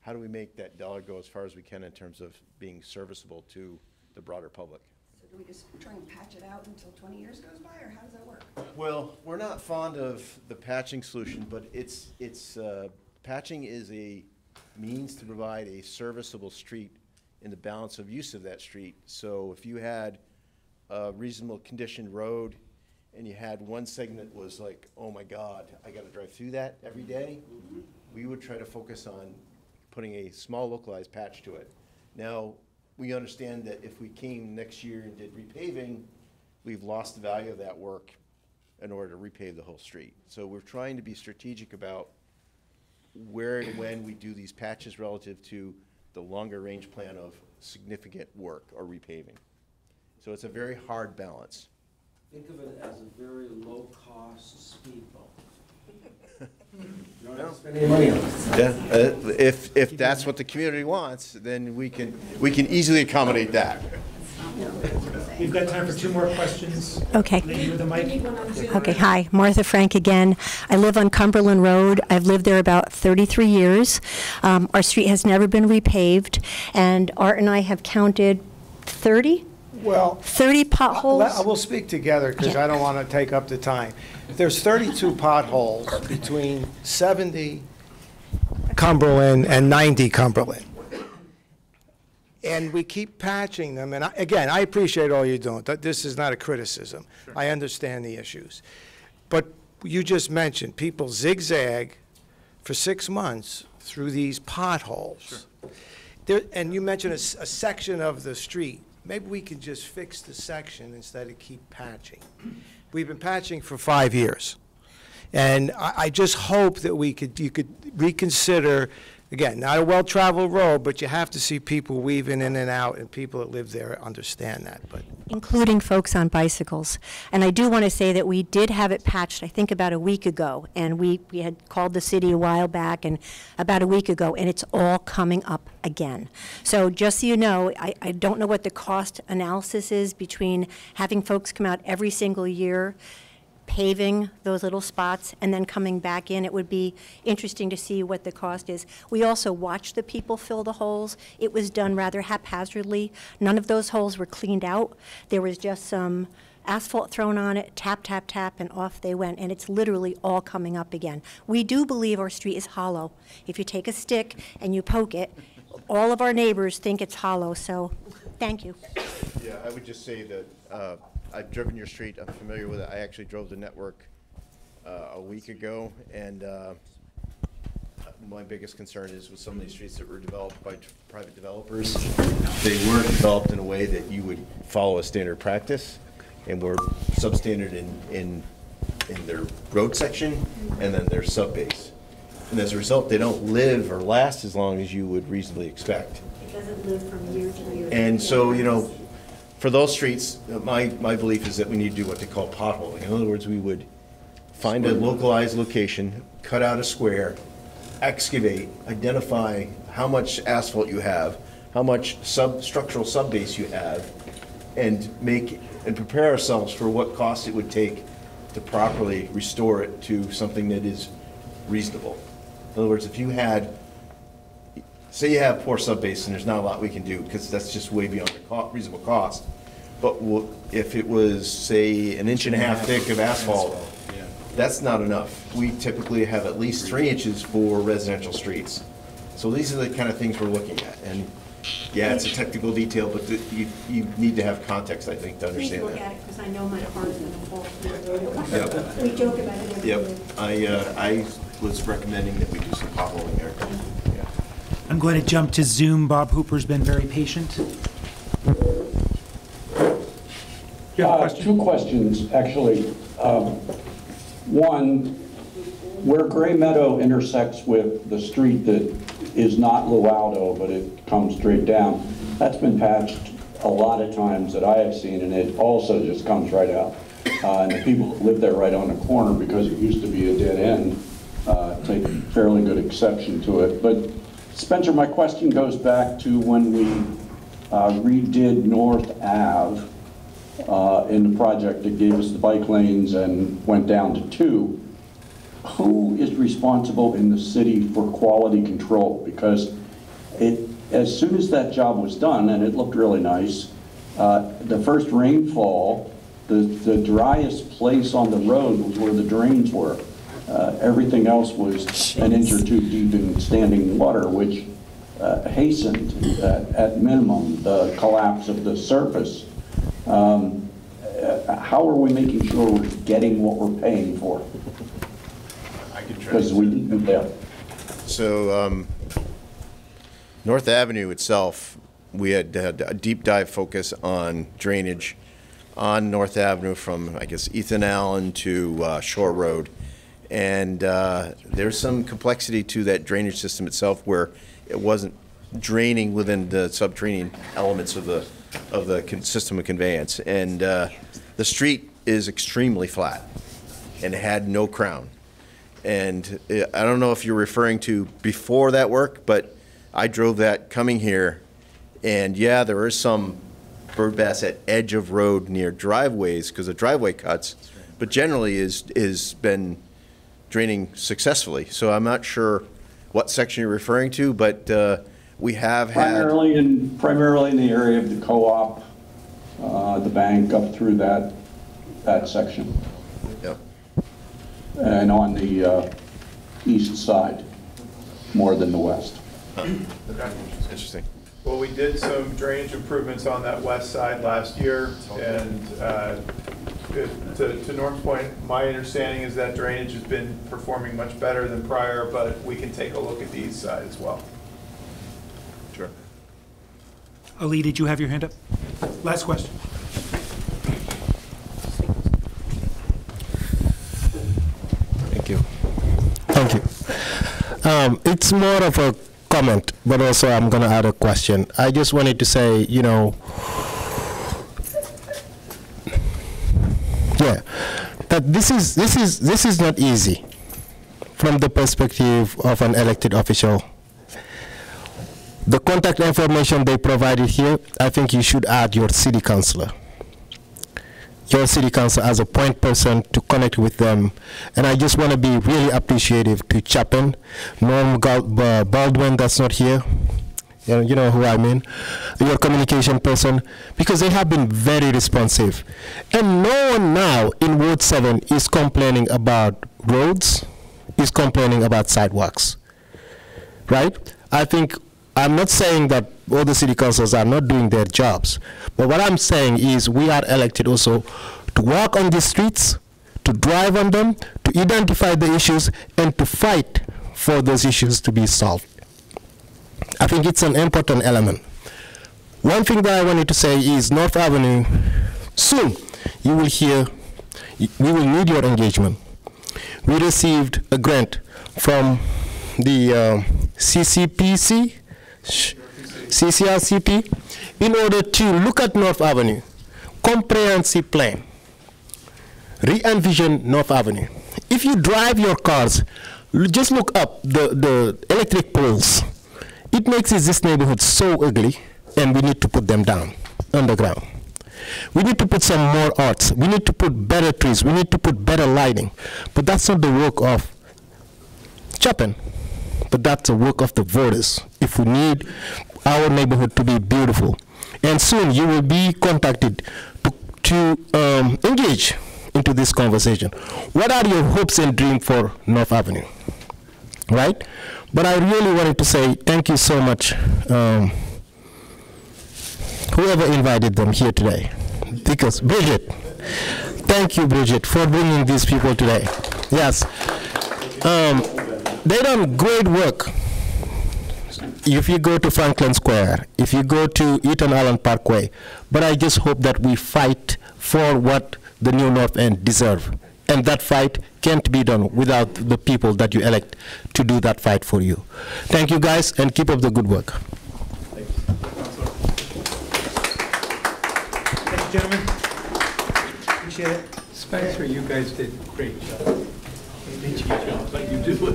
how do we make that dollar go as far as we can in terms of being serviceable to the broader public? So do we just try and patch it out until 20 years goes by, or how does that work? Well, we're not fond of the patching solution, but it's patching is a means to provide a serviceable street in the balance of use of that street. So if you had a reasonable conditioned road and you had one segment was like, oh my God, I gotta drive through that every day, we would try to focus on putting a small localized patch to it. Now, we understand that if we came next year and did repaving, we've lost the value of that work in order to repave the whole street. So we're trying to be strategic about where and when we do these patches relative to the longer range plan of significant work or repaving. So it's a very hard balance. Think of it as a very low cost speedboat. You don't have to spend any money on it. Yeah. If that's what the community wants, then we can easily accommodate that. We've got time for two more questions. Okay. Lady with the mic. Okay, hi, Martha Frank again. I live on Cumberland Road. I've lived there about 33 years. Our street has never been repaved, and Art and I have counted 30? Well, 30 potholes. We'll speak together because I don't want to take up the time. There's 32 potholes between 70 Cumberland and 90 Cumberland. And we keep patching them, and again, I appreciate all you're doing. This is not a criticism. Sure. I understand the issues. But you just mentioned people zigzag for 6 months through these potholes. Sure. There, and you mentioned a section of the street. Maybe we can just fix the section instead of keep patching. We've been patching for 5 years. And I just hope that you could reconsider. Again, not a well-traveled road, but you have to see people weaving in and out, and people that live there understand that. But including folks on bicycles. And I do want to say that we did have it patched, I think, about a week ago, and we had called the city a while back, and about a week ago, and it's all coming up again. So just so you know, I don't know what the cost analysis is between having folks come out every single year, paving those little spots, and then coming back in. It would be interesting to see what the cost is. We also watched the people fill the holes. It was done rather haphazardly. None of those holes were cleaned out. There was just some asphalt thrown on it, tap, tap, tap, and off they went, and it's literally all coming up again. We do believe our street is hollow. If you take a stick and you poke it, all of our neighbors think it's hollow, so thank you. Yeah, I would just say that I've driven your street. I'm familiar with it. I actually drove the network a week ago, and my biggest concern is with some of these streets that were developed by private developers, they weren't developed in a way that you would follow a standard practice, and were substandard in their road section and then their subbase. And as a result, they don't live or last as long as you would reasonably expect. It doesn't live from year to year. And so, you know, for those streets, my belief is that we need to do what they call potholing. In other words, we would find a localized location, cut out a square, excavate, identify how much asphalt you have, how much structural subbase you have, and make and prepare ourselves for what cost it would take to properly restore it to something that is reasonable. In other words, if you had, say you have poor subbase and there's not a lot we can do because that's just way beyond the reasonable cost, but if it was, say, an inch and a half thick of asphalt, yeah, that's not enough. We typically have at least 3 inches for residential streets. So these are the kind of things we're looking at. And yeah, it's a technical detail, but you need to have context, I think, to understand that. Please look at it, because I know my heart's in the hole. Yep. We joke about it every day. Yep. I was recommending that we do some potholing there. Yeah. I'm going to jump to Zoom. Bob Hooper's been very patient. Two questions, actually. One, where Gray Meadow intersects with the street that is not Lualdo, but it comes straight down, that's been patched a lot of times that I have seen, and it also just comes right out. And the people that live there right on the corner, because it used to be a dead end, take fairly good exception to it. But Spencer, my question goes back to when we redid North Ave in the project that gave us the bike lanes and went down to 2. Who is responsible in the city for quality control? Because as soon as that job was done, and it looked really nice, the first rainfall, the driest place on the road was where the drains were. Everything else was an inch or two deep in standing water, which hastened, at minimum, the collapse of the surface. How are we making sure we're getting what we're paying for? Because we didn't there. So North Avenue itself, we had a deep dive focus on drainage on North Avenue from, I guess, Ethan Allen to Shore Road. And there's some complexity to that drainage system itself where it wasn't draining within the subterranean elements of the system of conveyance. And the street is extremely flat and had no crown. And I don't know if you're referring to before that work, but I drove that coming here. And yeah, there is some bird bass at edge of road near driveways because the driveway cuts, but generally is been draining successfully. So I'm not sure what section you're referring to, but we have primarily had primarily in the area of the co-op, the bank up through that section. Yep. And on the east side, more than the west. Okay. Interesting. Well, we did some drainage improvements on that west side last year, and to Norm's point, my understanding is that drainage has been performing much better than prior, but we can take a look at the east side as well. Sure. Ali, did you have your hand up? Last question. Thank you. It's more of a comment, but also I'm going to add a question. I just wanted to say, you know, yeah, that this is not easy from the perspective of an elected official. The contact information they provided here, I think you should add your city councilor. Your city council as a point person to connect with them. And I just want to be really appreciative to Chapin, Norm Baldwin, that's not here, you know who I mean, your communication person, because they have been very responsive. And no one now in Ward 7 is complaining about roads, is complaining about sidewalks, right? I think, I'm not saying that all the city councils are not doing their jobs. But what I'm saying is we are elected also to walk on the streets, to drive on them, to identify the issues, and to fight for those issues to be solved. I think it's an important element. One thing that I wanted to say is North Avenue, soon you will hear, we will need your engagement. We received a grant from the CCPC, CCRCP, in order to look at North Avenue, comprehensive plan, re-envision North Avenue. If you drive your cars, Just look up the electric poles. It makes this neighborhood so ugly, and we need to put them down, underground. We need to put some more arts. We need to put better trees. We need to put better lighting. But that's not the work of Chapin, but that's the work of the voters. If we need our neighborhood to be beautiful. And soon you will be contacted to engage into this conversation. What are your hopes and dreams for North Avenue, right? But I really wanted to say thank you so much, whoever invited them here today, because Bridget, thank you Bridget for bringing these people today. Yes, they done great work. If you go to Franklin Square, if you go to Ethan Allen Parkway, but I just hope that we fight for what the new North End deserve. And that fight can't be done without the people that you elect to do that fight for you. Thank you guys, and keep up the good work. Thanks. Thank you, gentlemen. Appreciate it. Spencer, you guys did a great job. Each job, but you do it.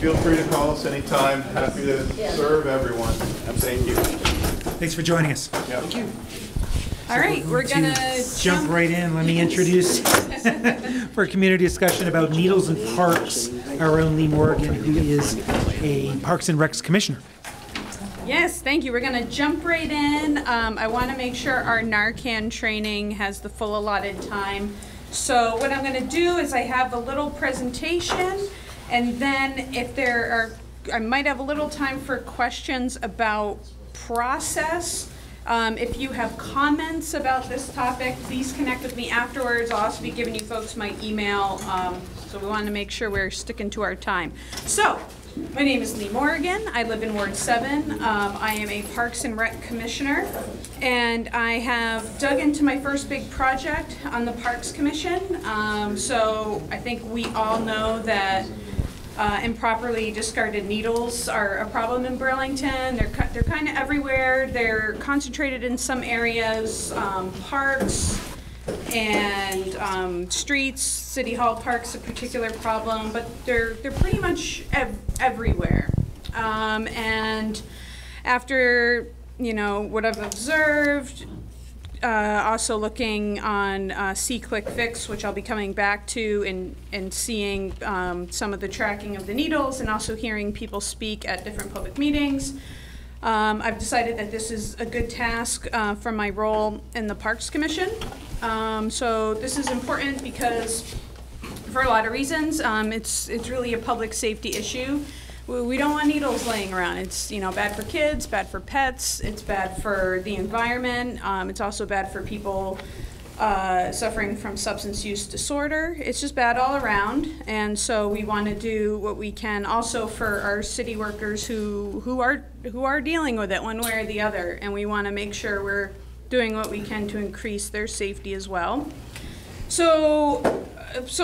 Feel free to call us anytime. Happy to serve everyone. And thank you. Thanks for joining us. Yeah. Thank you. All right, so we're going to jump right in. Let me introduce for a community discussion about Needles and Parks, our own Lee Morgan, who is a Parks and Recs commissioner. Yes, thank you. We're going to jump right in. I want to make sure our Narcan training has the full allotted time. So what I'm going to do is I have a little presentation, and then if there are, I might have a little time for questions about process. If you have comments about this topic, please connect with me afterwards. I'll also be giving you folks my email, so we want to make sure we're sticking to our time. So, my name is Lee Morgan. I live in Ward 7. I am a Parks and Rec Commissioner, and I have dug into my first big project on the Parks Commission. So I think we all know that improperly discarded needles are a problem in Burlington. They're kind of everywhere. They're concentrated in some areas, parks and streets. City Hall Park's a particular problem, but they're pretty much everywhere. And after what I've observed, also looking on SeeClickFix, which I'll be coming back to, and seeing some of the tracking of the needles and also hearing people speak at different public meetings, I've decided that this is a good task for my role in the Parks Commission. So this is important because for a lot of reasons, it's really a public safety issue. We don't want needles laying around. It's bad for kids, bad for pets, it's bad for the environment. It's also bad for people suffering from substance use disorder. It's just bad all around, and so we want to do what we can also for our city workers who are dealing with it one way or the other, and we want to make sure we're doing what we can to increase their safety as well. So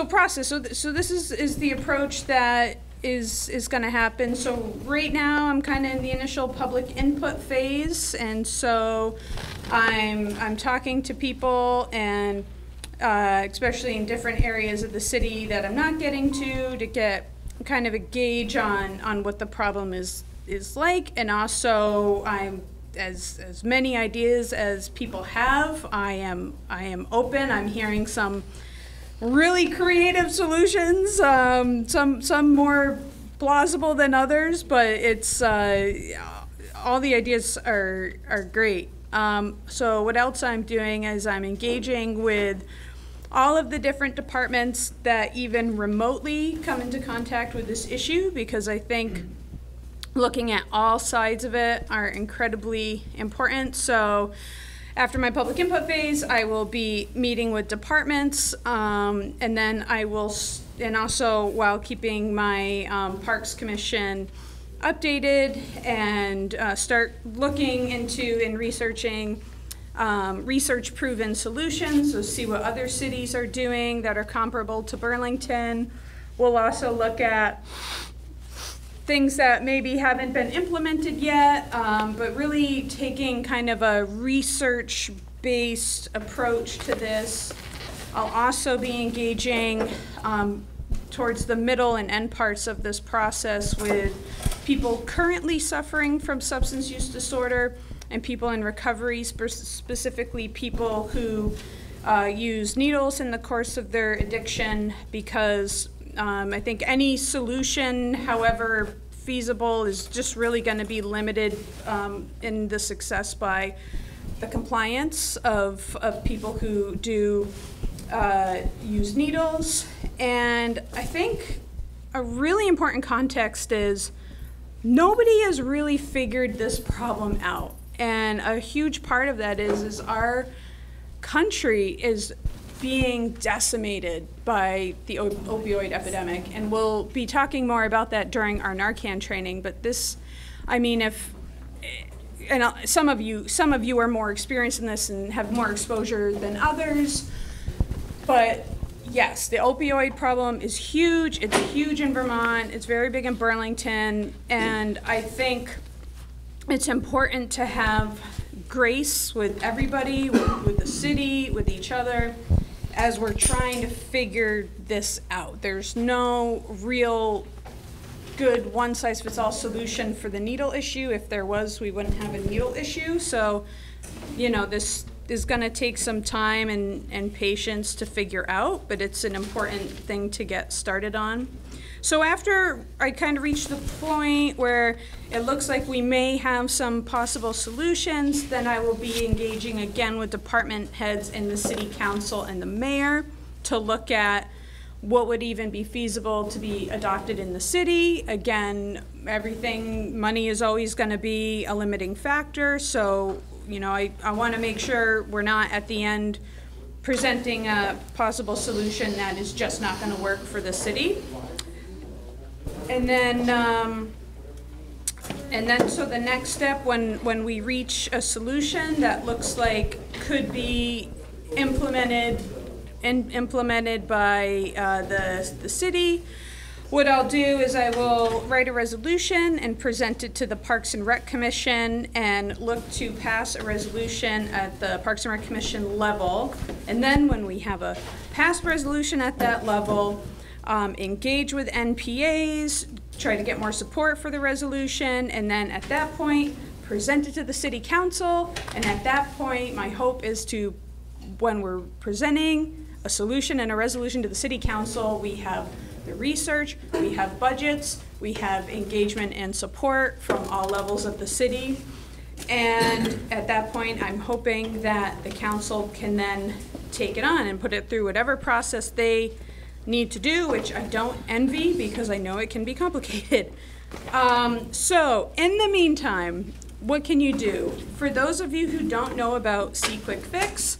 process. So this is the approach that is going to happen. So right now I'm kind of in the initial public input phase, and so I'm talking to people, and especially in different areas of the city that I'm not getting to get kind of a gauge on what the problem is like. And also I'm as many ideas as people have, I am open. I'm hearing some really creative solutions, some more plausible than others, but it's all the ideas are great. So what else I'm doing is I'm engaging with all of the different departments that even remotely come into contact with this issue, because I think looking at all sides of it are incredibly important. So after my public input phase, I will be meeting with departments, and then I will, and also while keeping my Parks Commission updated, and start looking into and researching research-proven solutions. So see what other cities are doing that are comparable to Burlington. We'll also look at things that maybe haven't been implemented yet, but really taking kind of a research-based approach to this. I'll also be engaging towards the middle and end parts of this process with people currently suffering from substance use disorder and people in recovery, specifically people who use needles in the course of their addiction, because I think any solution, however feasible, is just really going to be limited in the success by the compliance of people who do use needles. And I think a really important context is nobody has really figured this problem out. And a huge part of that is our country is being decimated by the opioid epidemic. And we'll be talking more about that during our Narcan training. But this, I mean, if, and some of you are more experienced in this and have more exposure than others. But yes, the opioid problem is huge. It's huge in Vermont. It's very big in Burlington. And I think it's important to have grace with everybody, with the city, with each other, as we're trying to figure this out. There's no real good one-size-fits-all solution for the needle issue. If there was, we wouldn't have a needle issue. So, you know, this is going to take some time and patience to figure out, but it's an important thing to get started on. So after I kind of reached the point where it looks like we may have some possible solutions, then I will be engaging again with department heads and the city council and the mayor to look at what would even be feasible to be adopted in the city. Again, everything, money is always going to be a limiting factor. So, you know, I want to make sure we're not at the end presenting a possible solution that is just not going to work for the city. And then, so the next step, when we reach a solution that looks like could be implemented by the city, what I'll do is I will write a resolution and present it to the Parks and Rec Commission and look to pass a resolution at the Parks and Rec Commission level. And then when we have a passed resolution at that level, engage with NPAs, try to get more support for the resolution, and then at that point, present it to the City Council. And at that point, my hope is to, when we're presenting a solution and a resolution to the City Council, we have the research, we have budgets, we have engagement and support from all levels of the city. And at that point, I'm hoping that the council can then take it on and put it through whatever process they need to do, which I don't envy because I know it can be complicated. So in the meantime, what can you do? For those of you who don't know about SeeClickFix,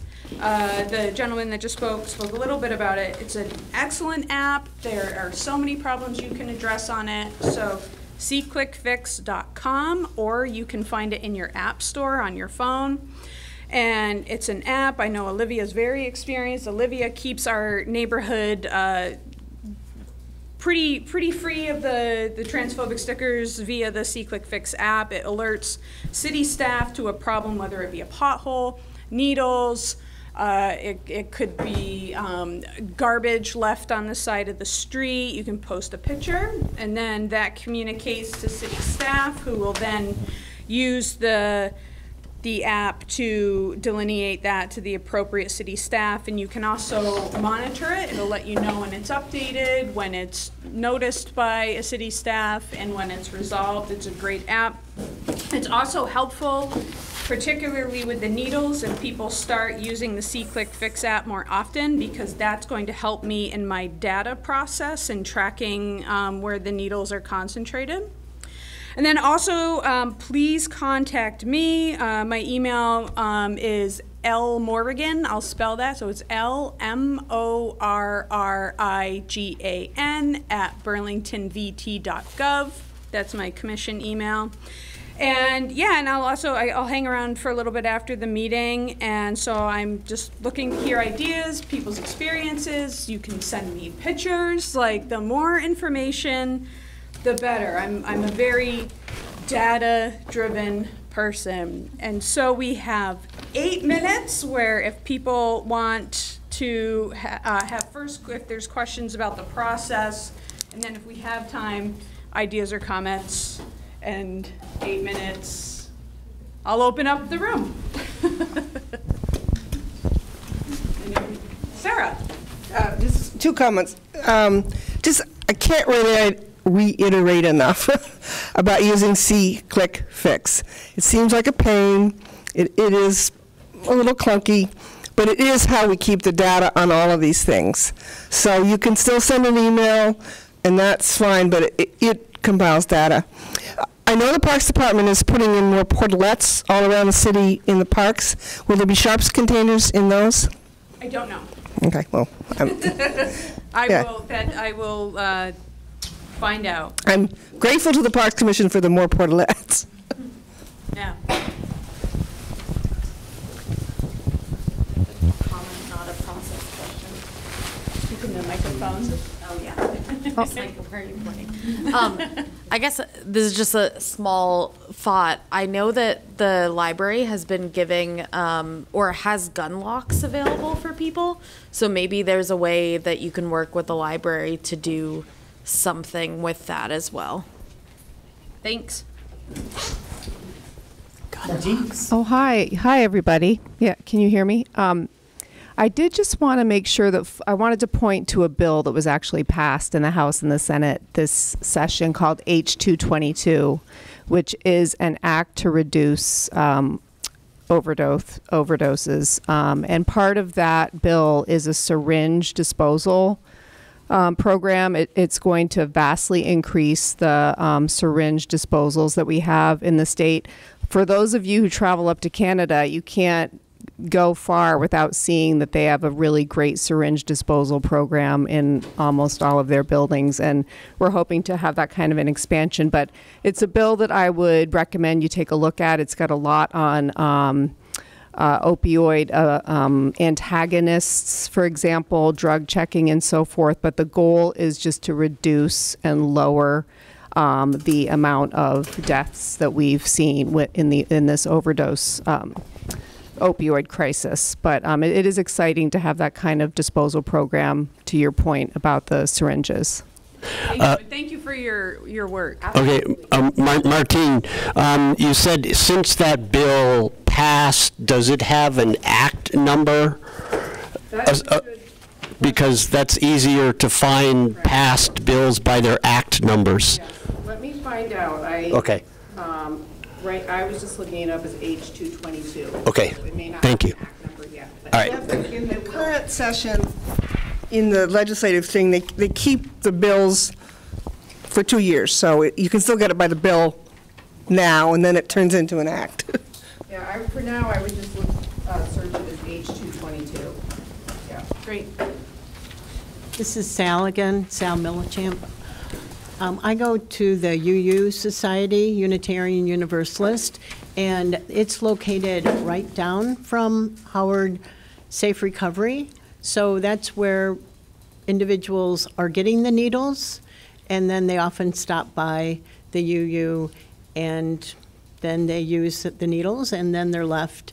the gentleman that just spoke a little bit about it. It's an excellent app. There are so many problems you can address on it. So SeeClickFix.com, or you can find it in your app store on your phone. And it's an app. I know Olivia's very experienced. Olivia keeps our neighborhood pretty free of the transphobic stickers via the SeeClickFix app. It alerts city staff to a problem, whether it be a pothole, needles, it could be garbage left on the side of the street. You can post a picture, and then that communicates to city staff, who will then use the app to delineate that to the appropriate city staff. And you can also monitor it. It'll let you know when it's updated, when it's noticed by a city staff, and when it's resolved. It's a great app. It's also helpful, particularly with the needles, if people start using the SeeClickFix app more often, because that's going to help me in my data process and tracking where the needles are concentrated. And then also, please contact me. My email is lmorrigan. I'll spell that. So it's lmorrigan@burlingtonvt.gov. That's my commission email. And yeah, and I'll hang around for a little bit after the meeting. And so I'm just looking to hear ideas, people's experiences. You can send me pictures. Like, the more information, the better. I'm a very data-driven person. And so we have 8 minutes where if people want to have further first, if there's questions about the process, and then if we have time, ideas or comments, and 8 minutes, I'll open up the room. Sarah. Just 2 comments. I can't really reiterate enough about using SeeClickFix. It seems like a pain. It is a little clunky, but it is how we keep the data on all of these things. So you can still send an email, and that's fine, but it compiles data. I know the Parks Department is putting in more portalettes all around the city in the parks. Will there be sharps containers in those? I don't know. Okay, well, I will find out. I'm grateful to the Parks Commission for the more portalettes. Yeah. I guess this is just a small thought. I know that the library has been giving or has gun locks available for people. So maybe there's a way that you can work with the library to do something with that as well. Thanks. Gun locks. Oh, hi. Hi, everybody. Yeah, can you hear me? I did just want to make sure that I wanted to point to a bill that was actually passed in the House and the Senate this session called H.222, which is an act to reduce overdoses. And part of that bill is a syringe disposal program. It's going to vastly increase the syringe disposals that we have in the state. For those of you who travel up to Canada, you can't go far without seeing that they have a really great syringe disposal program in almost all of their buildings, and we're hoping to have that kind of an expansion. But it's a bill that I would recommend you take a look at. It's got a lot on opioid antagonists, for example, drug checking and so forth, but the goal is just to reduce and lower the amount of deaths that we've seen in this overdose opioid crisis. But it is exciting to have that kind of disposal program, to your point about the syringes. Thank you for your work. Absolutely. Okay, Martine, you said since that bill passed, does it have an act number? Because that's easier to find past bills by their act numbers. Yes. Let me find out. Okay. Right, I was just looking it up as H-222. Okay, so it may not thank you. Yet, all right. In the current session, in the legislative thing, they keep the bills for 2 years. So you can still get it by the bill now, and then it turns into an act. Yeah, for now, I would just search it as H-222. Yeah, great. This is Sal again, Sal Millichamp. I go to the UU Society, Unitarian Universalist, and it's located right down from Howard Safe Recovery. So that's where individuals are getting the needles, and then they often stop by the UU, and then they use the needles, and then they're left.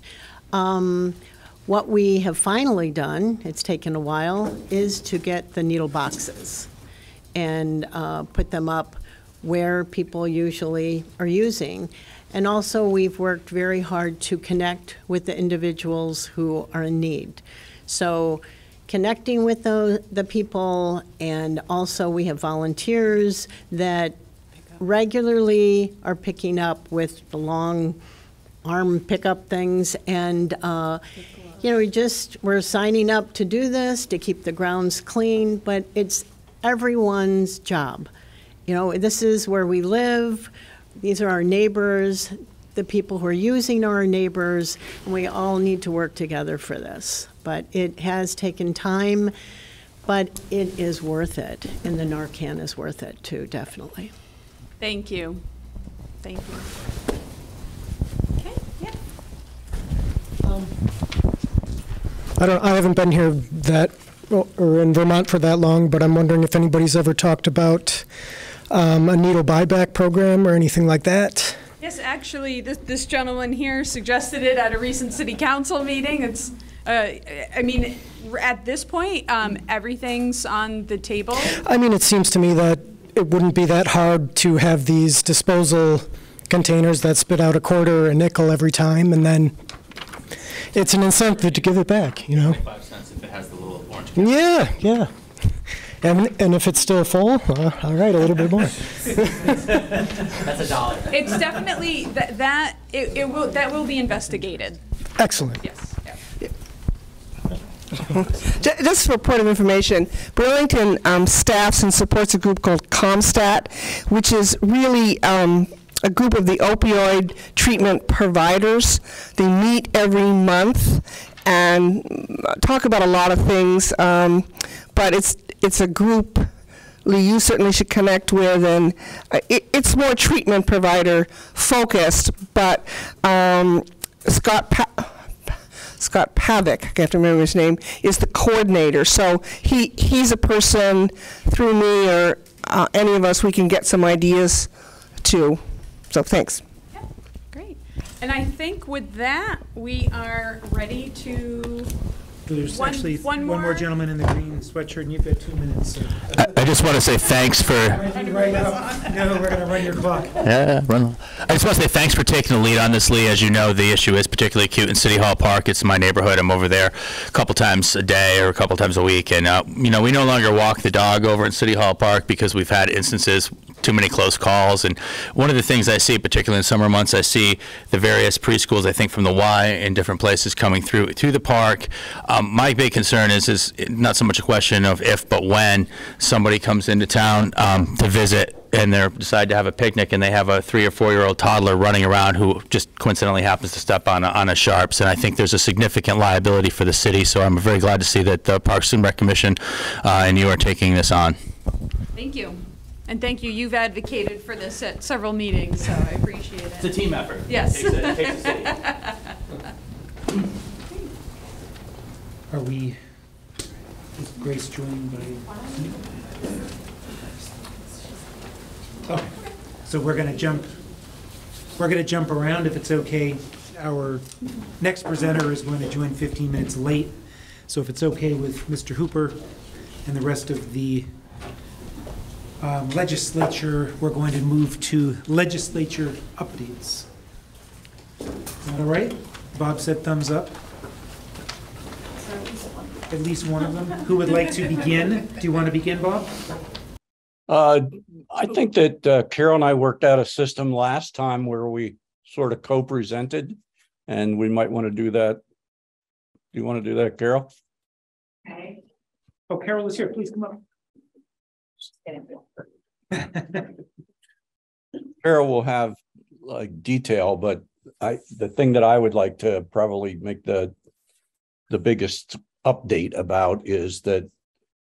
What we have finally done, it's taken a while, is to get the needle boxes and put them up where people usually are using. And also we've worked very hard to connect with the individuals who are in need. So connecting with the people, and also we have volunteers that regularly are picking up with the long arm pickup things, and you know, we're signing up to do this to keep the grounds clean, but it's everyone's job. You know, this is where we live, these are our neighbors, the people who are using are our neighbors, and we all need to work together for this. But it has taken time, but it is worth it, and the Narcan is worth it too, definitely. Thank you. Thank you. Okay, yeah. I haven't been here that or in Vermont for that long, but I'm wondering if anybody's ever talked about a needle buyback program or anything like that. Yes, actually, this gentleman here suggested it at a recent city council meeting. It's I mean, at this point, everything's on the table. I mean, it seems to me that it wouldn't be that hard to have these disposal containers that spit out a quarter or a nickel every time, and then it's an incentive to give it back, you know? 5 cents if it has the little orange. Yeah, yeah. And if it's still full, all right, a little bit more. That's $1. It's definitely that will be investigated. Excellent. Yes. Yeah. Just for a point of information, Burlington staffs and supports a group called Comstat, which is really a group of the opioid treatment providers. They meet every month and talk about a lot of things, but it's a group you certainly should connect with, and it's more treatment provider focused. But Scott Pavick, I have to remember his name, is the coordinator. So he's a person through me or any of us we can get some ideas to. So thanks. And I think with that, we are ready to. There's one more gentleman in the green sweatshirt, and you've got 2 minutes. So. I just want to say thanks for. No, we're going to run your clock. Yeah, run. I just want to say thanks for taking the lead on this, Lee. As you know, the issue is particularly acute in City Hall Park. It's my neighborhood. I'm over there a couple times a day or a couple times a week, and you know, we no longer walk the dog over in City Hall Park because we've had instances. Too many close calls, and one of the things I see, particularly in summer months, I see the various preschools, I think from the Y in different places coming through the park. My big concern is not so much a question of if, but when somebody comes into town to visit and they decide to have a picnic and they have a 3- or 4-year-old toddler running around who just coincidentally happens to step on a Sharps, and I think there's a significant liability for the city, so I'm very glad to see that the Parks and Rec Commission and you are taking this on. Thank you. And thank you. You've advocated for this at several meetings, so I appreciate it. It's a team effort. Yes. It takes a city. Are we? Is Grace joined by? Okay. So we're going to jump. We're going to jump around if it's okay. Our next presenter is going to join 15 minutes late, so if it's okay with Mr. Hooper and the rest of the. Legislature, we're going to move to legislature updates. Is that all right? Bob said thumbs up. At least one of them. Who would like to begin? Do you want to begin, Bob? I think that Carol and I worked out a system last time where we sort of co-presented, and we might want to do that. Do you want to do that, Carol? Okay. Oh, Carol is here. Please come up. Sarah will have like detail, but the thing that I would like to probably make the biggest update about is that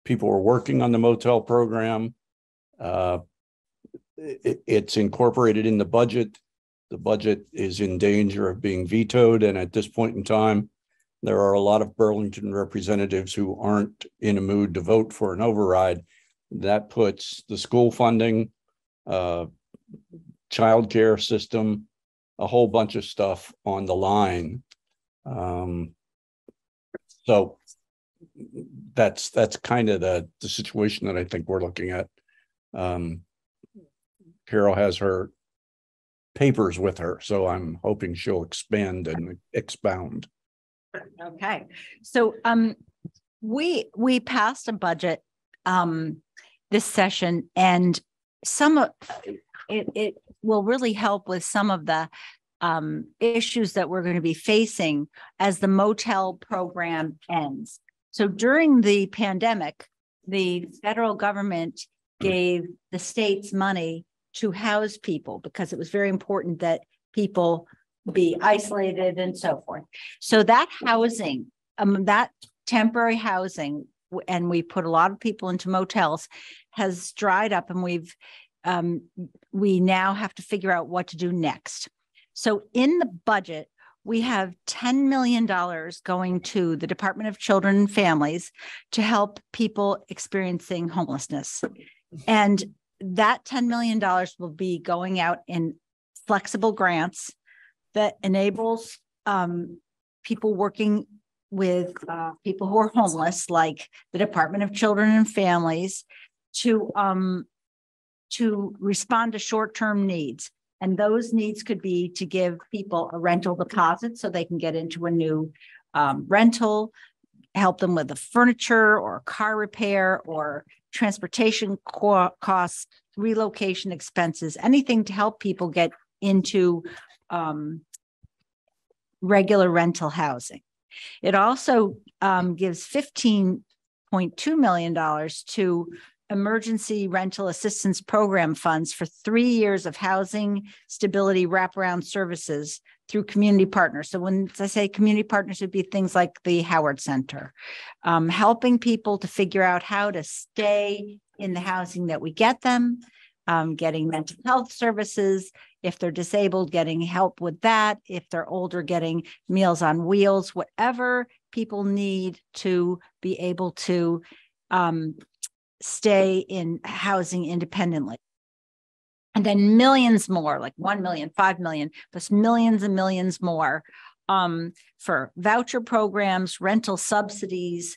people are working on the motel program. It's incorporated in the budget. The budget is in danger of being vetoed, and at this point in time, there are a lot of Burlington representatives who aren't in a mood to vote for an override. That puts the school funding, childcare system, a whole bunch of stuff on the line. So that's kind of the situation that I think we're looking at. Carol has her papers with her, so I'm hoping she'll expand and expound. Okay, so we passed a budget. This session, and some of it will really help with some of the issues that we're going to be facing as the motel program ends. So during the pandemic, the federal government gave the states money to house people because it was very important that people be isolated and so forth. So that housing, that temporary housing, and we put a lot of people into motels, has dried up, and we now have to figure out what to do next. So in the budget, we have $10 million going to the Department of Children and Families to help people experiencing homelessness. And that $10 million will be going out in flexible grants that enables people working with people who are homeless, like the Department of Children and Families, to respond to short-term needs. And those needs could be to give people a rental deposit so they can get into a new rental, help them with the furniture or car repair or transportation costs, relocation expenses, anything to help people get into regular rental housing. It also gives $15.2 million to emergency rental assistance program funds for 3 years of housing stability wraparound services through community partners. So when I say community partners, would be things like the Howard Center, helping people to figure out how to stay in the housing that we get them, getting mental health services, if they're disabled, getting help with that, if they're older, getting Meals on Wheels, whatever people need to be able to stay in housing independently. And then millions more, like 1 million, 5 million, plus millions and millions more for voucher programs, rental subsidies,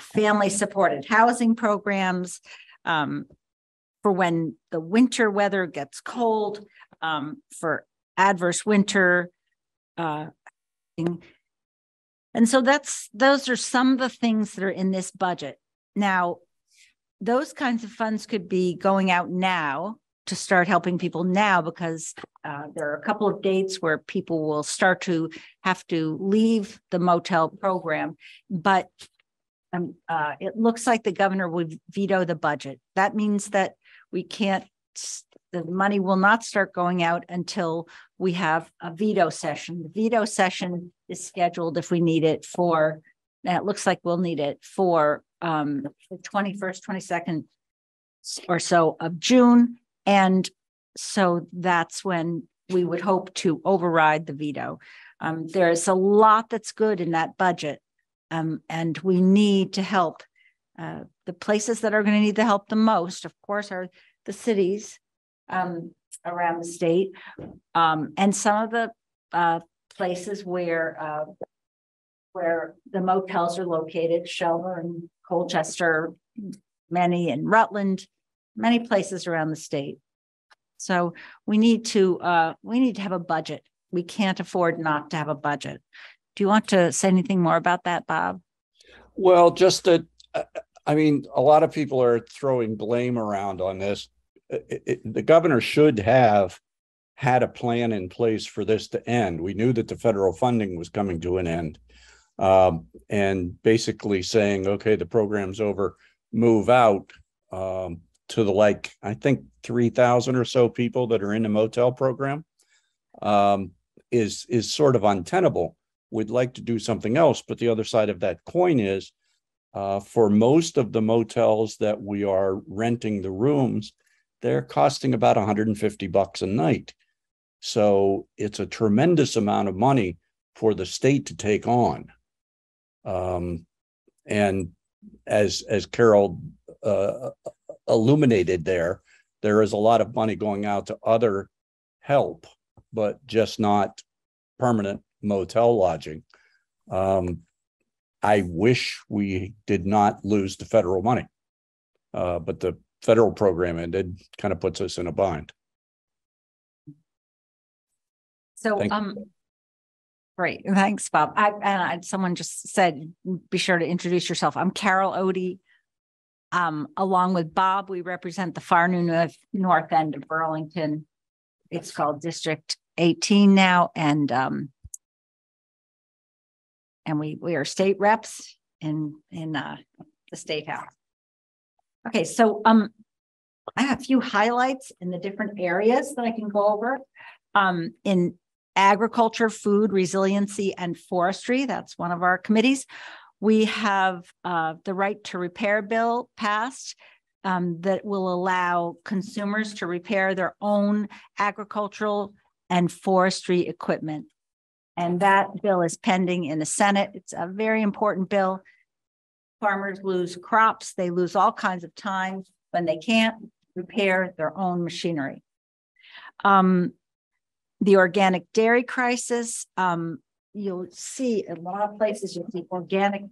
family supported housing programs for when the winter weather gets cold, for adverse winter. And so those are some of the things that are in this budget. Now, those kinds of funds could be going out now to start helping people now, because there are a couple of dates where people will start to have to leave the motel program. But it looks like the governor would veto the budget. That means that we can't, the money will not start going out until we have a veto session. The veto session is scheduled, if we need it, for, and it looks like we'll need it for the 21st, 22nd or so of June. And so that's when we would hope to override the veto. There is a lot that's good in that budget, and we need to help. The places that are going to need the help the most, of course, are the cities around the state, and some of the places where the motels are located, Shelmer and Colchester, many in Rutland, many places around the state. So we need to have a budget. We can't afford not to have a budget. Do you want to say anything more about that, Bob? Well, just that, I mean, a lot of people are throwing blame around on this. The governor should have had a plan in place for this to end. We knew that the federal funding was coming to an end, and basically saying, okay, the program's over, move out. To the, like, I think 3,000 or so people that are in the motel program is sort of untenable. We'd like to do something else, but the other side of that coin is for most of the motels that we are renting the rooms, they're costing about $150 a night. So it's a tremendous amount of money for the state to take on. And as Carol illuminated, there is a lot of money going out to other help, but just not permanent motel lodging. I wish we did not lose the federal money, but the federal program ended, kind of puts us in a bind. So, great. Thanks, Bob. Someone just said, be sure to introduce yourself. I'm Carol Odie. Along with Bob, we represent the far north end of Burlington. It's called District 18 now, and we are state reps in the state house. Okay, so I have a few highlights in the different areas that I can go over. In agriculture, food, resiliency, and forestry. That's one of our committees. We have the Right to Repair bill passed that will allow consumers to repair their own agricultural and forestry equipment. And that bill is pending in the Senate. It's a very important bill. Farmers lose crops. They lose all kinds of time when they can't repair their own machinery. The organic dairy crisis, you'll see in a lot of places, you'll see organic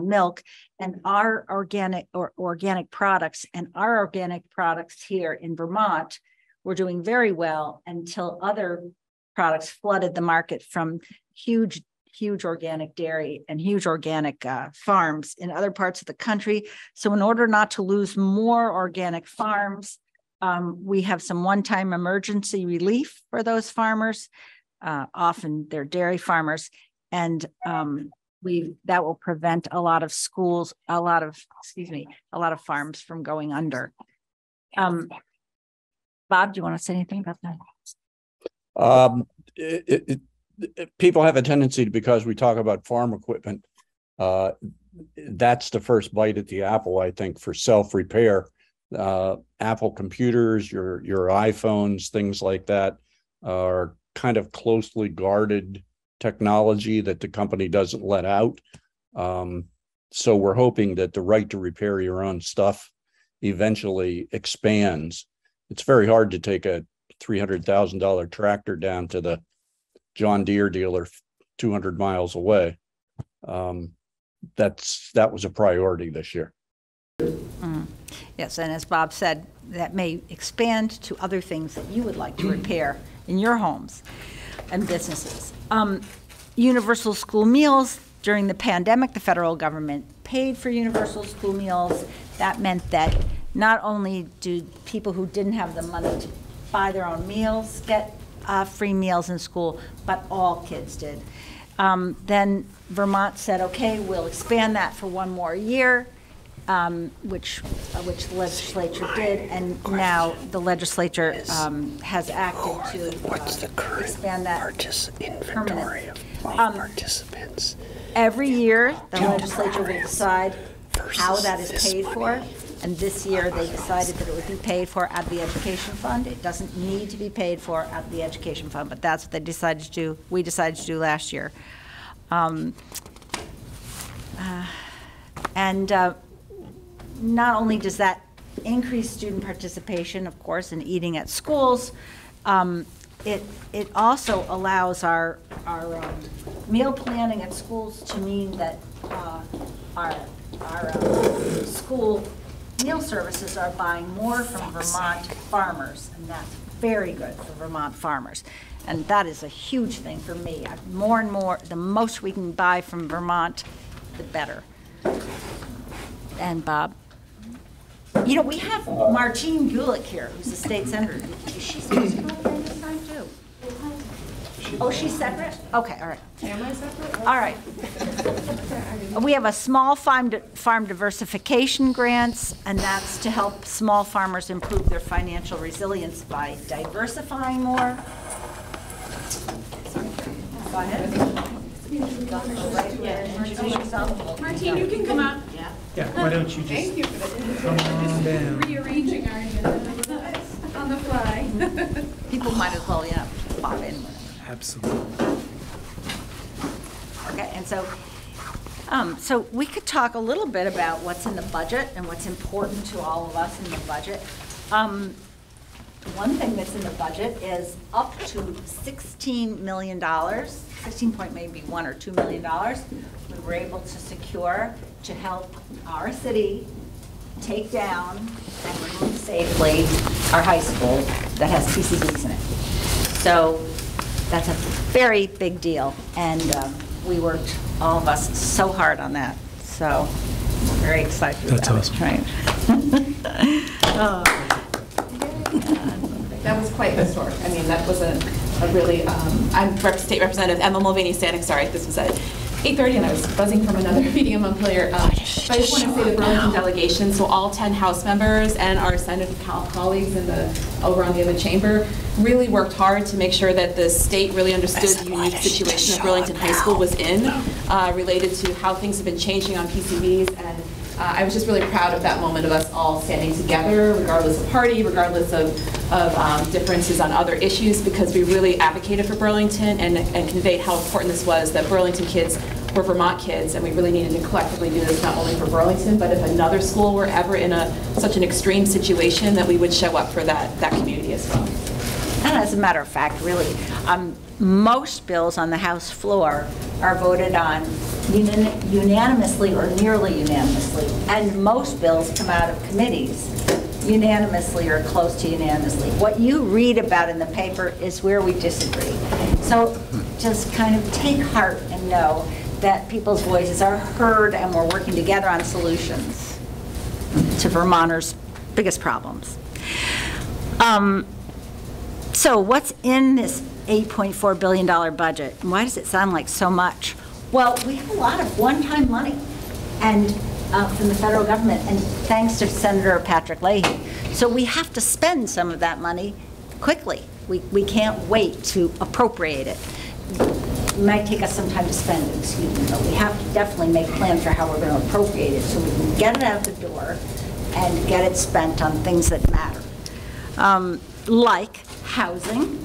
milk and our organic or organic products. And our organic products here in Vermont were doing very well until other products flooded the market from huge organic dairy and huge organic farms in other parts of the country. So in order not to lose more organic farms, we have some one-time emergency relief for those farmers. Often they're dairy farmers, and that will prevent a lot of schools, a lot of farms from going under. Bob, do you want to say anything about that? People have a tendency to, because we talk about farm equipment, that's the first bite at the apple, I think, for self-repair. Apple computers, your iPhones, things like that are kind of closely guarded technology that the company doesn't let out. So we're hoping that the right to repair your own stuff eventually expands. It's very hard to take a $300,000 tractor down to the John Deere dealer 200 miles away. That was a priority this year. Mm. Yes, and as Bob said, that may expand to other things that you would like to repair in your homes and businesses. Universal school meals. During the pandemic, the federal government paid for universal school meals. That meant that not only do people who didn't have the money to buy their own meals get free meals in school, but all kids did. Then Vermont said, okay, we'll expand that for one more year, which the legislature did, and now the legislature has acted to expand that permanently. Every year, the legislature will decide how that is paid for. And this year they decided that it would be paid for out of the education fund. It doesn't need to be paid for out of the education fund, but that's what they decided to do. We decided to do last year. Not only does that increase student participation, of course, in eating at schools, it also allows our meal planning at schools to mean that our school meal services are buying more from Vermont farmers, and that's very good for Vermont farmers. And that is a huge thing for me. More and more, the most we can buy from Vermont, the better. And Bob, you know, we have Martine Gulick here, who's a state senator. Is she supposed to go this time too? Oh, she's separate? Okay, all right. Am I separate? All right. We have a small farm diversification grants, and that's to help small farmers improve their financial resilience by diversifying more. Go ahead. Martine, you can come up. Yeah, why don't you just thank you for that. Just rearranging our on the fly. People might as well, yeah, pop in with it. Absolutely. Okay, and so we could talk a little bit about what's in the budget and what's important to all of us in the budget. One thing that's in the budget is up to $16 million, 16 point maybe $1 or $2 million we were able to secure to help our city take down and remove safely our high school that has PCBs in it. So that's a very big deal, and we worked, all of us, so hard on that. So we're very excited about it. That's awesome. That was quite historic. I mean, that was a really, I'm State Representative Emma Mulvaney-Stanek. Sorry, this was at 8:30, and I was buzzing from another meeting in Montpelier. But I just want to say the Burlington delegation, so all 10 House members and our Senate colleagues in over on the other chamber, really worked hard to make sure that the state really understood the unique situation that Burlington High School was in, related to how things have been changing on PCBs. And I was just really proud of that moment of us all standing together, regardless of party, regardless of differences on other issues, because we really advocated for Burlington and conveyed how important this was, that Burlington kids were Vermont kids, and we really needed to collectively do this not only for Burlington, but if another school were ever in such an extreme situation, that we would show up for that community as well. And as a matter of fact, really, most bills on the House floor are voted on unanimously or nearly unanimously, and most bills come out of committees unanimously or close to unanimously. What you read about in the paper is where we disagree. So just kind of take heart and know that people's voices are heard and we're working together on solutions to Vermonters' biggest problems. So what's in this $8.4 billion budget? And why does it sound like so much? Well, we have a lot of one-time money and from the federal government, and thanks to Senator Patrick Leahy. So we have to spend some of that money quickly. We can't wait to appropriate it. It might take us some time to spend it, excuse me, but we have to definitely make plans for how we're going to appropriate it so we can get it out the door and get it spent on things that matter, like housing,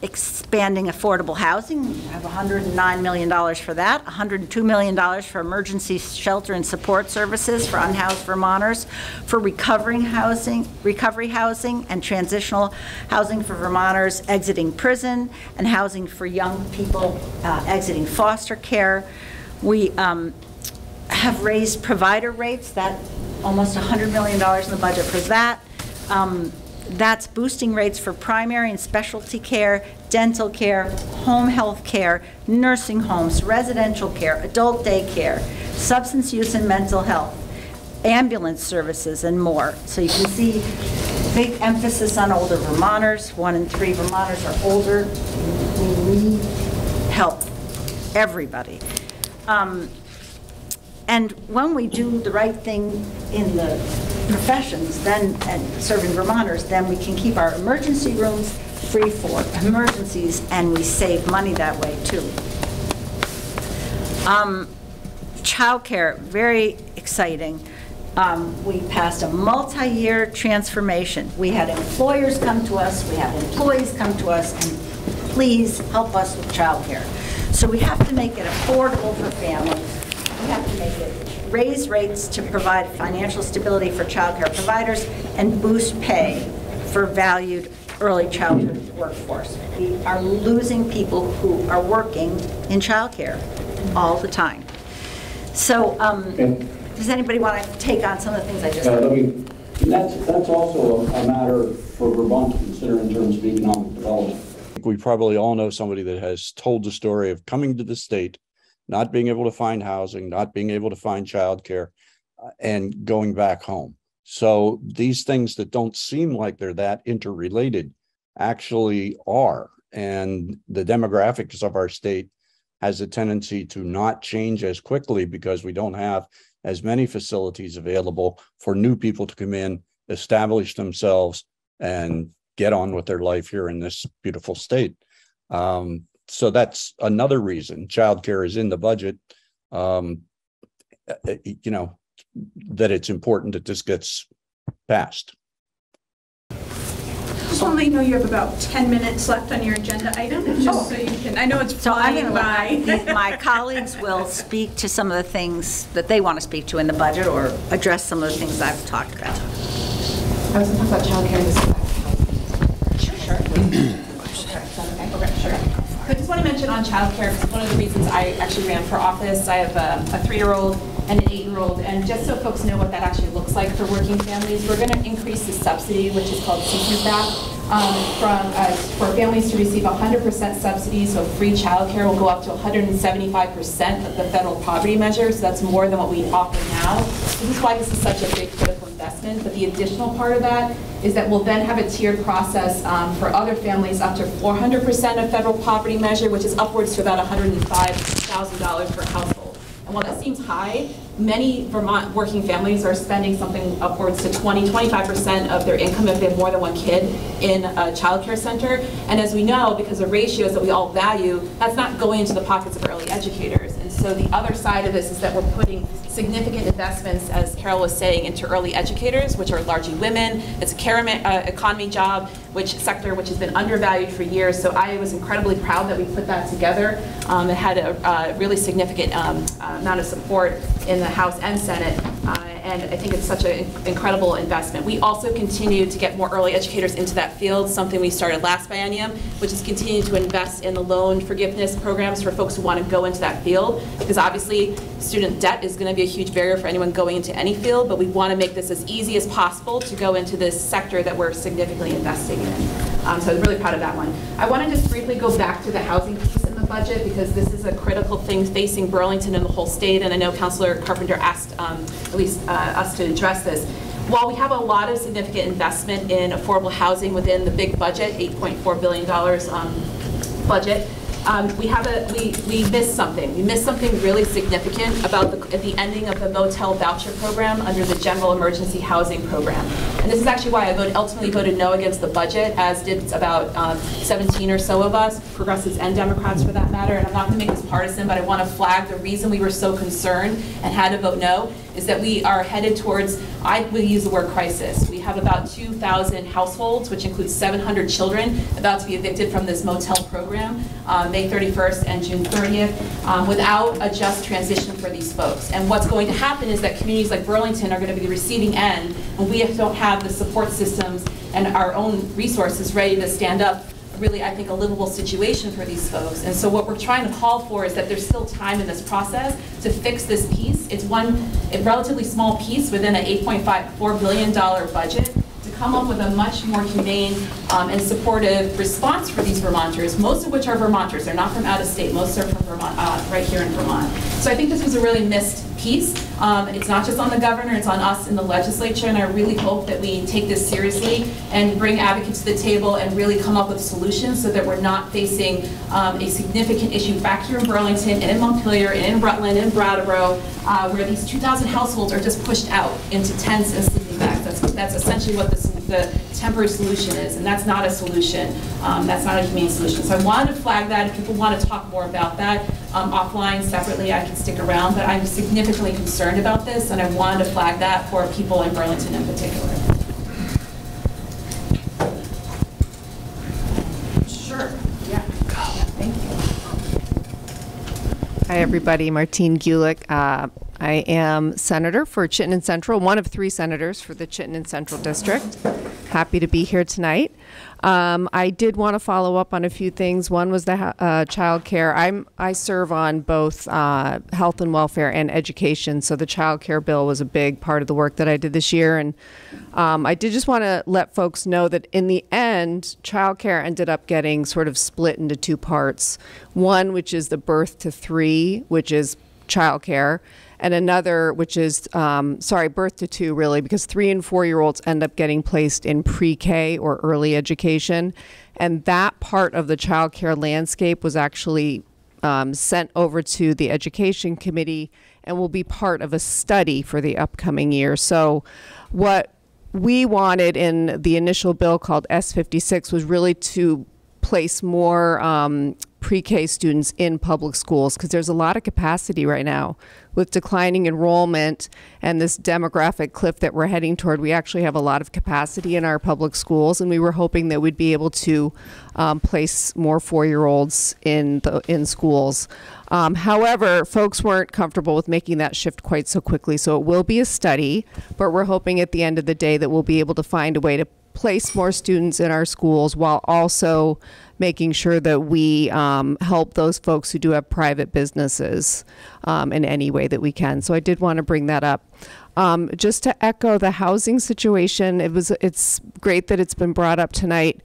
expanding affordable housing. We have $109 million for that, $102 million for emergency shelter and support services for unhoused Vermonters, for recovery housing and transitional housing for Vermonters exiting prison, and housing for young people exiting foster care. We have raised provider rates, that almost $100 million in the budget for that. That's boosting rates for primary and specialty care, dental care, home health care, nursing homes, residential care, adult day care, substance use and mental health, ambulance services, and more. So you can see big emphasis on older Vermonters. 1 in 3 Vermonters are older. We need help, everybody. And when we do the right thing in the professions, then, and serving Vermonters, then we can keep our emergency rooms free for emergencies, and we save money that way too. Childcare, very exciting. We passed a multi-year transformation. We had employers come to us, we had employees come to us, and please help us with childcare. So we have to make it affordable for families. We have to make it raise rates to provide financial stability for child care providers, and boost pay for valued early childhood workforce. We are losing people who are working in child care all the time. So does anybody want to take on some of the things I just said? That's also a matter for Vermont to consider in terms of economic development. We probably all know somebody that has told the story of coming to the state, not being able to find housing, not being able to find childcare, and going back home. So these things that don't seem like they're that interrelated actually are. And the demographics of our state has a tendency to not change as quickly because we don't have as many facilities available for new people to come in, establish themselves, and get on with their life here in this beautiful state. So that's another reason childcare is in the budget, you know, that it's important that this gets passed. Well, I know you have about 10 minutes left on your agenda item, just so you can, I know it's flying by. My colleagues will speak to some of the things that they want to speak to in the budget or address some of the things I've talked about. I was going to talk about childcare. Sure. I just want to mention on childcare, because one of the reasons I actually ran for office, I have a 3-year-old and an 8-year-old, and just so folks know what that actually looks like for working families, we're going to increase the subsidy, which is called CCRCP, for families to receive 100% subsidy, so free childcare will go up to 175% of the federal poverty measure, so that's more than what we offer now. This is why this is such a big critical investment, but the additional part of that is that we'll then have a tiered process for other families up to 400% of federal poverty measure, which is upwards to about $105,000 per household. And while that seems high, many Vermont working families are spending something upwards to 20–25% of their income if they have more than one kid in a child care center. And as we know, because of ratios that we all value, that's not going into the pockets of early educators. And so the other side of this is that we're putting significant investments, as Carol was saying, into early educators, which are largely women. It's a care economy job, which has been undervalued for years. So I was incredibly proud that we put that together. It had a really significant amount of support in the House and Senate. And I think it's such an incredible investment. We also continue to get more early educators into that field, something we started last biennium, which is continue to invest in the loan forgiveness programs for folks who want to go into that field, because obviously student debt is going to be a huge barrier for anyone going into any field, but we want to make this as easy as possible to go into this sector that we're significantly investing in. So I was really proud of that one. I want to just briefly go back to the housing piece in the budget, because this is a critical thing facing Burlington and the whole state, and I know Councilor Carpenter asked at least us to address this. While we have a lot of significant investment in affordable housing within the big budget, $8.4 billion budget, we missed something. We missed something really significant about at the ending of the motel voucher program under the general emergency housing program. And this is actually why I ultimately voted no against the budget, as did about 17 or so of us, progressives and Democrats for that matter. And I'm not going to make this partisan, but I want to flag the reason we were so concerned and had to vote no is that we are headed towards, I will use the word crisis. We have about 2,000 households, which includes 700 children, about to be evicted from this motel program, May 31st and June 30th, without a just transition for these folks. And what's going to happen is that communities like Burlington are going to be the receiving end, and we don't have the support systems and our own resources ready to stand up really, I think, a livable situation for these folks. And so what we're trying to call for is that there's still time in this process to fix this piece. It's a relatively small piece within an $8.4 billion budget to come up with a much more humane and supportive response for these Vermonters, most of which are Vermonters. They're not from out of state. Most are from Vermont, right here in Vermont. So I think this was a really missed piece. It's not just on the governor, it's on us in the legislature, and I really hope that we take this seriously and bring advocates to the table and really come up with solutions so that we're not facing a significant issue back here in Burlington and in Montpelier and in Rutland and Brattleboro where these 2,000 households are just pushed out into tents and sleeping bags. That's essentially what the temporary solution is, and that's not a solution. That's not a humane solution. So I wanted to flag that. If people want to talk more about that offline, separately, I can stick around, but I'm significantly concerned about this, and I wanted to flag that for people in Burlington in particular. Sure. Yeah. Thank you. Hi, everybody. Martine Gulick. I am senator for Chittenden Central, one of three senators for the Chittenden Central District. Happy to be here tonight. I did want to follow up on a few things. One was the child care. I serve on both health and welfare and education, so the child care bill was a big part of the work that I did this year. And I did just want to let folks know that in the end, child care ended up getting sort of split into two parts. One, which is the birth to three, which is child care. And another, which is, sorry, birth to two, really, because 3- and 4-year-olds end up getting placed in pre-K or early education. And that part of the child care landscape was actually sent over to the Education Committee and will be part of a study for the upcoming year. So what we wanted in the initial bill called S-56 was really to place more pre-K students in public schools, because there's a lot of capacity right now. With declining enrollment and this demographic cliff that we're heading toward, we actually have a lot of capacity in our public schools, and we were hoping that we'd be able to place more 4-year-olds in schools. However, folks weren't comfortable with making that shift quite so quickly, so it will be a study, but we're hoping at the end of the day that we'll be able to find a way to place more students in our schools while also making sure that we help those folks who do have private businesses in any way that we can. So I did want to bring that up. Just to echo the housing situation, it's great that it's been brought up tonight.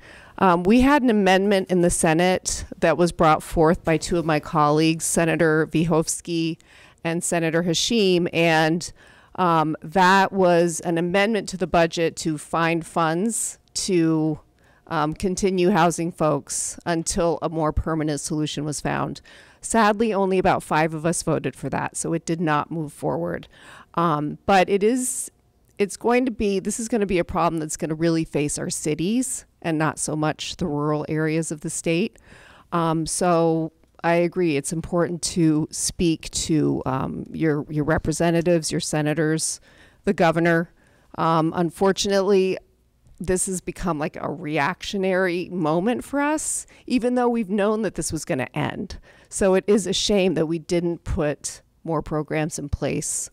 We had an amendment in the Senate that was brought forth by two of my colleagues, Senator Vihovsky and Senator Hashim, and that was an amendment to the budget to find funds to continue housing folks until a more permanent solution was found. Sadly, only about 5 of us voted for that, so it did not move forward. But this is going to be a problem that's going to really face our cities and not so much the rural areas of the state. So I agree. It's important to speak to your representatives, your senators, the governor. Unfortunately, this has become like a reactionary moment for us, even though we've known that this was going to end. So it is a shame that we didn't put more programs in place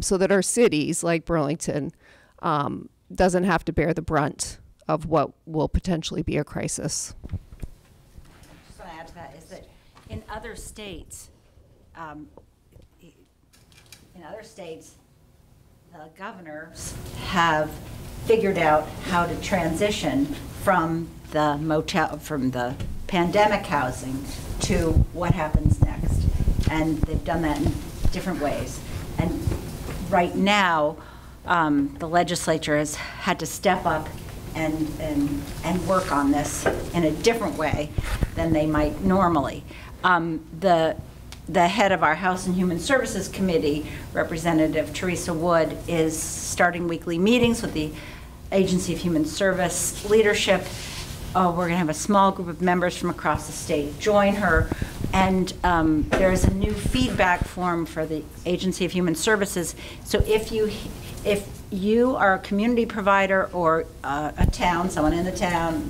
so that our cities like Burlington doesn't have to bear the brunt of what will potentially be a crisis. Just want to add to that is that in other states, the governors have figured out how to transition from the motel, from the pandemic housing to what happens next, and they've done that in different ways. And right now, the legislature has had to step up and work on this in a different way than they might normally. The head of our House and Human Services Committee, Representative Teresa Wood, is starting weekly meetings with the Agency of Human Service leadership. We're going to have a small group of members from across the state join her. And there is a new feedback form for the Agency of Human Services. So if you are a community provider or a town, someone in the town,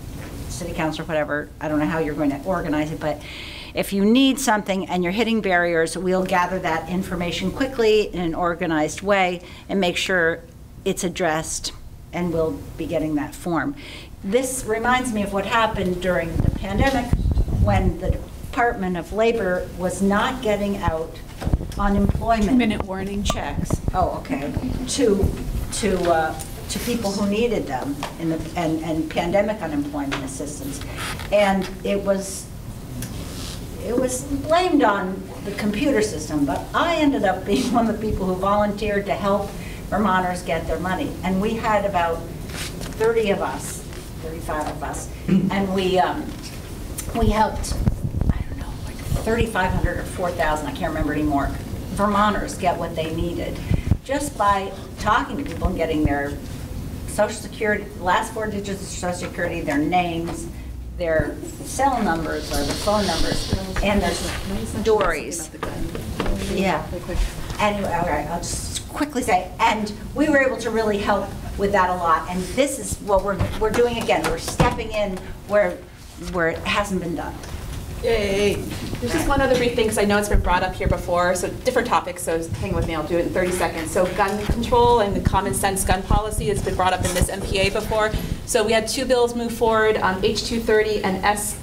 city council, whatever, I don't know how you're going to organize it, but if you need something and you're hitting barriers, we'll gather that information quickly in an organized way and make sure it's addressed, and we'll be getting that form. This reminds me of what happened during the pandemic when the Department of Labor was not getting out unemployment warning checks. Oh, okay. To people who needed them in the and pandemic unemployment assistance, and it was blamed on the computer system, but I ended up being one of the people who volunteered to help Vermonters get their money. And we had about 30 of us, 35 of us, and we helped, I don't know, like 3,500 or 4,000, I can't remember anymore, Vermonters get what they needed just by talking to people and getting their Social Security, last four digits of Social Security, their names, their cell numbers or the phone numbers, and their stories. Yeah. Anyway, all right, I'll just quickly say, and we were able to really help with that a lot, and this is what we're doing again. We're stepping in where it hasn't been done. Yay. There's just one other brief thing, because I know it's been brought up here before, so different topics, so hang with me, I'll do it in 30 seconds. So gun control and the common sense gun policy has been brought up in this MPA before. So we had two bills move forward, H-230 and S,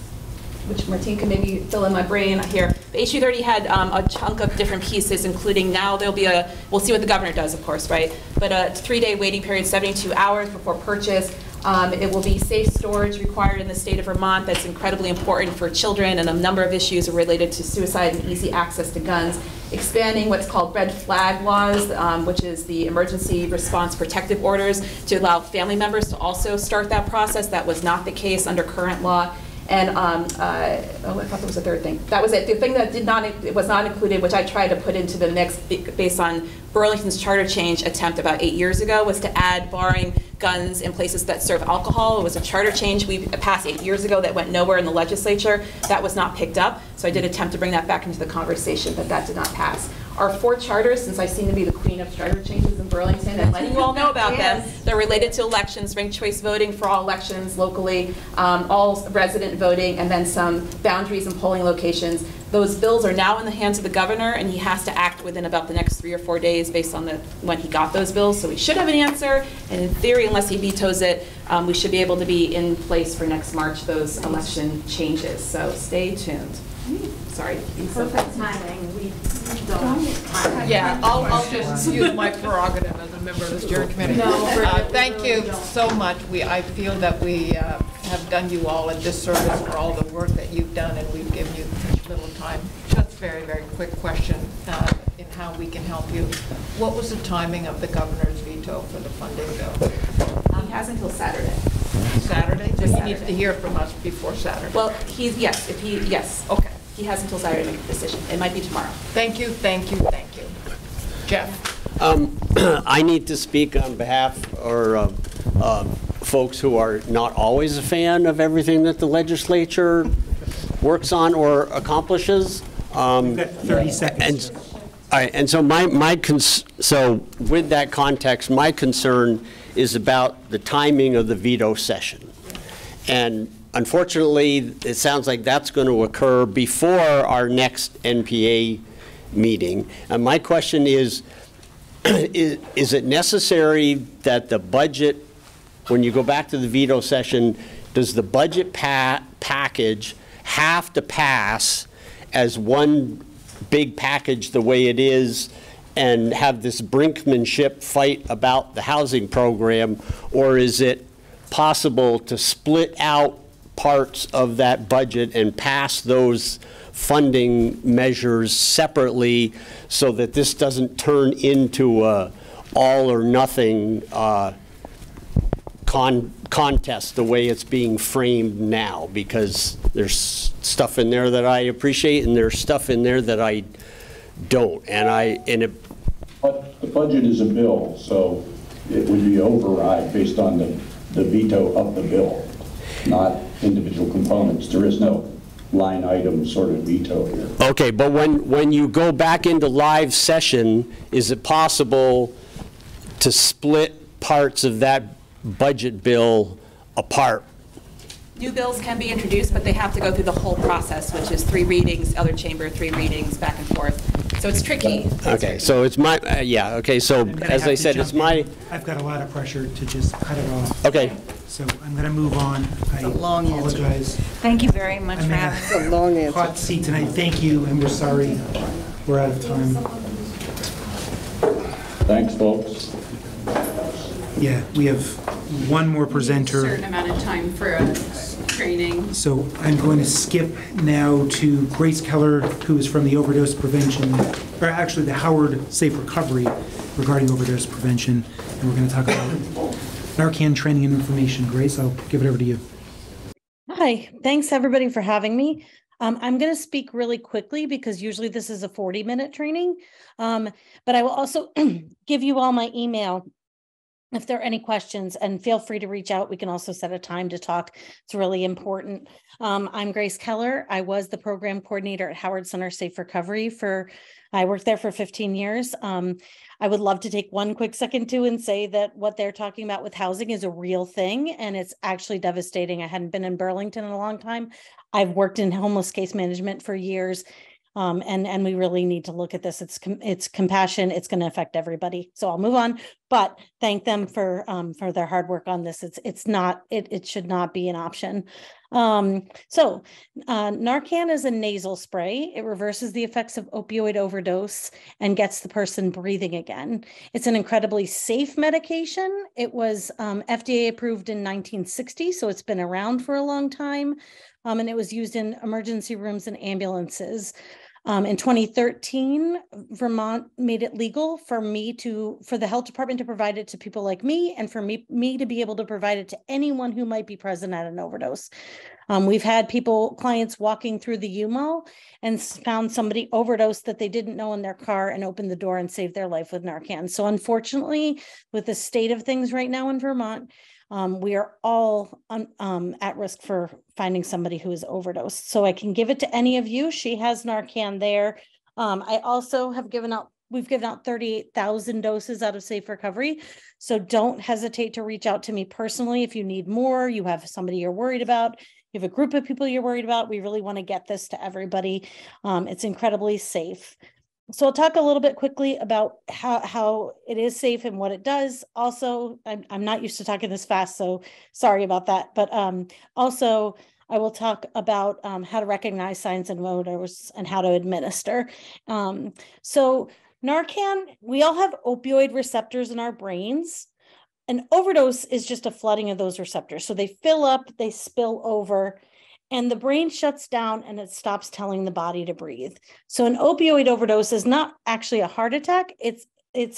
which Martine can maybe fill in my brain here. H-230 had a chunk of different pieces, including now there'll be a, we'll see what the governor does, of course, right? But a 3-day waiting period, 72 hours before purchase. It will be safe storage required in the state of Vermont. That's incredibly important for children, and a number of issues are related to suicide and easy access to guns. Expanding what's called red flag laws, which is the emergency response protective orders, to allow family members to also start that process. That was not the case under current law. And oh, I thought there was a third thing. That was it. The thing that was not included, which I tried to put into the mix based on Burlington's charter change attempt about 8 years ago, was to add barring guns in places that serve alcohol. It was a charter change we passed 8 years ago that went nowhere in the legislature. That was not picked up, so I did attempt to bring that back into the conversation, but that did not pass. Our 4 charters, since I seem to be the queen of charter changes in Burlington and letting you all know about them, they're related to elections, ranked choice voting for all elections locally, all resident voting, and then some boundaries and polling locations. Those bills are now in the hands of the governor, and he has to act within about the next 3 or 4 days based on when he got those bills, so we should have an answer, and in theory, unless he vetoes it, we should be able to be in place for next March, those election changes, so stay tuned. Sorry. Perfect timing. We don't. Yeah, I'll just use my prerogative as a member of the steering committee. No, thank you so much. I feel that we have done you all a disservice for all the work that you've done, and we've given you such little time. Just very, very quick question in how we can help you. What was the timing of the governor's veto for the funding bill? He has until Saturday. Saturday? Just he needs to hear from us before Saturday. Well, yes. Okay. He has until Saturday to make a decision. It might be tomorrow. Thank you, thank you, thank you. Jeff. I need to speak on behalf of folks who are not always a fan of everything that the legislature works on or accomplishes. You've got 30 seconds. And, all right, and so so with that context, my concern is about the timing of the veto session. And unfortunately, it sounds like that's going to occur before our next NPA meeting. And my question is, is it necessary that the budget, when you go back to the veto session, does the budget package have to pass as one big package the way it is and have this brinkmanship fight about the housing program, or is it possible to split out parts of that budget and pass those funding measures separately so that this doesn't turn into a all or nothing contest the way it's being framed now? Because there's stuff in there that I appreciate and there's stuff in there that I don't. But the budget is a bill, so it would be override based on the veto of the bill, not individual components. There is no line item sort of veto here. Okay, but when you go back into live session, is it possible to split parts of that budget bill apart? New bills can be introduced, but they have to go through the whole process, which is 3 readings, other chamber, 3 readings, back and forth. So it's tricky. Okay, so it's my, yeah, okay, so as I said, it's my. I've got a lot of pressure to just cut it off. Okay. So I'm going to move on. I apologize. Thank you very much, Matt. It's a long answer. Hot seat tonight. Thank you, and we're sorry. We're out of time. Thanks, folks. Yeah, we have one more presenter. A certain amount of time for a training. So I'm going to skip now to Grace Keller, who is from the overdose prevention, or actually the Howard Safe Recovery regarding overdose prevention, and we're going to talk about Narcan training and information. Grace, I'll give it over to you. Hi, thanks everybody for having me. I'm going to speak really quickly because usually this is a 40-minute training, but I will also give you all my email if there are any questions, and feel free to reach out. We can also set a time to talk. It's really important. I'm Grace Keller. I was the program coordinator at Howard Center Safe Recovery for, I worked there for 15 years. I would love to take one quick second too and say that what they're talking about with housing is a real thing, and it's actually devastating. I hadn't been in Burlington in a long time. I've worked in homeless case management for years. And we really need to look at this. It's compassion. It's going to affect everybody. So I'll move on, but thank them for their hard work on this. It should not be an option. Narcan is a nasal spray. It reverses the effects of opioid overdose and gets the person breathing again. It's an incredibly safe medication. It was FDA approved in 1960, so it's been around for a long time. And it was used in emergency rooms and ambulances. In 2013, Vermont made it legal for the health department to provide it to people like me, and for me to be able to provide it to anyone who might be present at an overdose. We've had clients walking through the U-Mall and found somebody overdosed that they didn't know in their car and opened the door and saved their life with Narcan. So unfortunately, with the state of things right now in Vermont, we are all at risk for finding somebody who is overdosed. So I can give it to any of you. She has Narcan there. I also have we've given out 38,000 doses out of Safe Recovery. So don't hesitate to reach out to me personally if you need more, you have somebody you're worried about, you have a group of people you're worried about. We really want to get this to everybody. It's incredibly safe. So I'll talk a little bit quickly about how it is safe and what it does. Also, I'm not used to talking this fast, so sorry about that. But also, I will talk about how to recognize signs and odors and how to administer. So Narcan, we all have opioid receptors in our brains. An overdose is just a flooding of those receptors. So they fill up, they spill over, and the brain shuts down and it stops telling the body to breathe. So an opioid overdose is not actually a heart attack. It's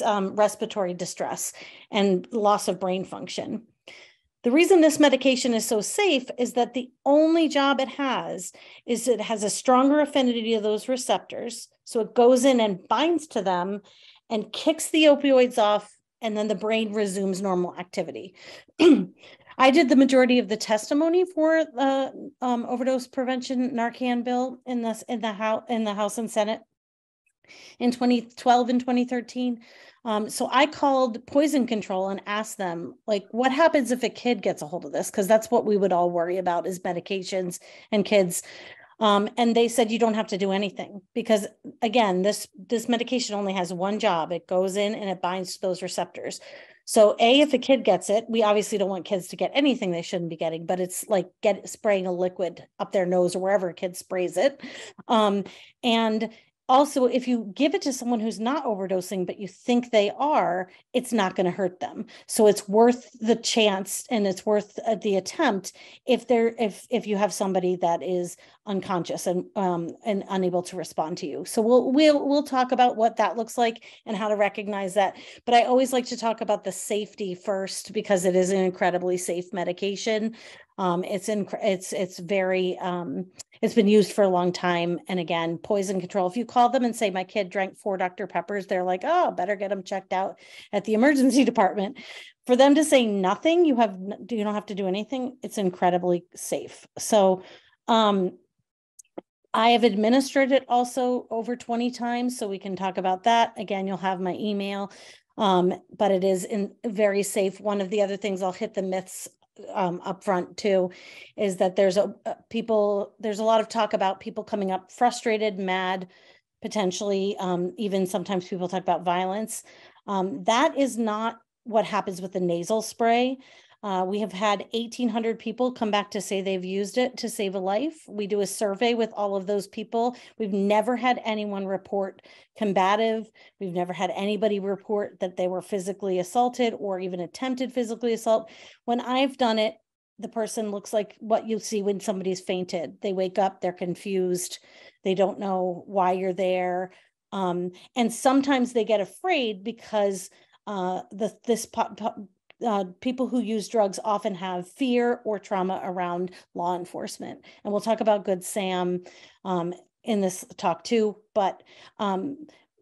respiratory distress and loss of brain function. The reason this medication is so safe is that the only job it has is it has a stronger affinity to those receptors. So it goes in and binds to them and kicks the opioids off, and then the brain resumes normal activity. I did the majority of the testimony for the overdose prevention Narcan bill in the House and Senate in 2012 and 2013. So I called poison control and asked them, like, what happens if a kid gets a hold of this? Because that's what we would all worry about is medications and kids. And they said, you don't have to do anything because, again, this medication only has one job. It goes in and it binds to those receptors. So A, if a kid gets it, we obviously don't want kids to get anything they shouldn't be getting, but it's like spraying a liquid up their nose or wherever a kid sprays it. And also, if you give it to someone who's not overdosing, but you think they are, it's not going to hurt them. So it's worth the chance and it's worth the attempt if you have somebody that is unconscious and unable to respond to you. So we'll talk about what that looks like and how to recognize that. But I always like to talk about the safety first because it is an incredibly safe medication. It's been used for a long time. And again, poison control. If you call them and say, my kid drank 4 Dr. Peppers, they're like, oh, better get them checked out at the emergency department. For them to say nothing, you don't have to do anything. It's incredibly safe. So, I have administered it also over 20 times. So we can talk about that. Again, you'll have my email, but it is very safe. One of the other things, I'll hit the myths up front too, is that there's a lot of talk about people coming up frustrated, mad, potentially, even sometimes people talk about violence. That is not what happens with the nasal spray. We have had 1,800 people come back to say they've used it to save a life. We do a survey with all of those people. We've never had anyone report combative. We've never had anybody report that they were physically assaulted or even attempted physical assault. When I've done it, the person looks like what you see when somebody's fainted. They wake up, they're confused. They don't know why you're there. And sometimes they get afraid because people who use drugs often have fear or trauma around law enforcement. And we'll talk about Good Sam in this talk too, but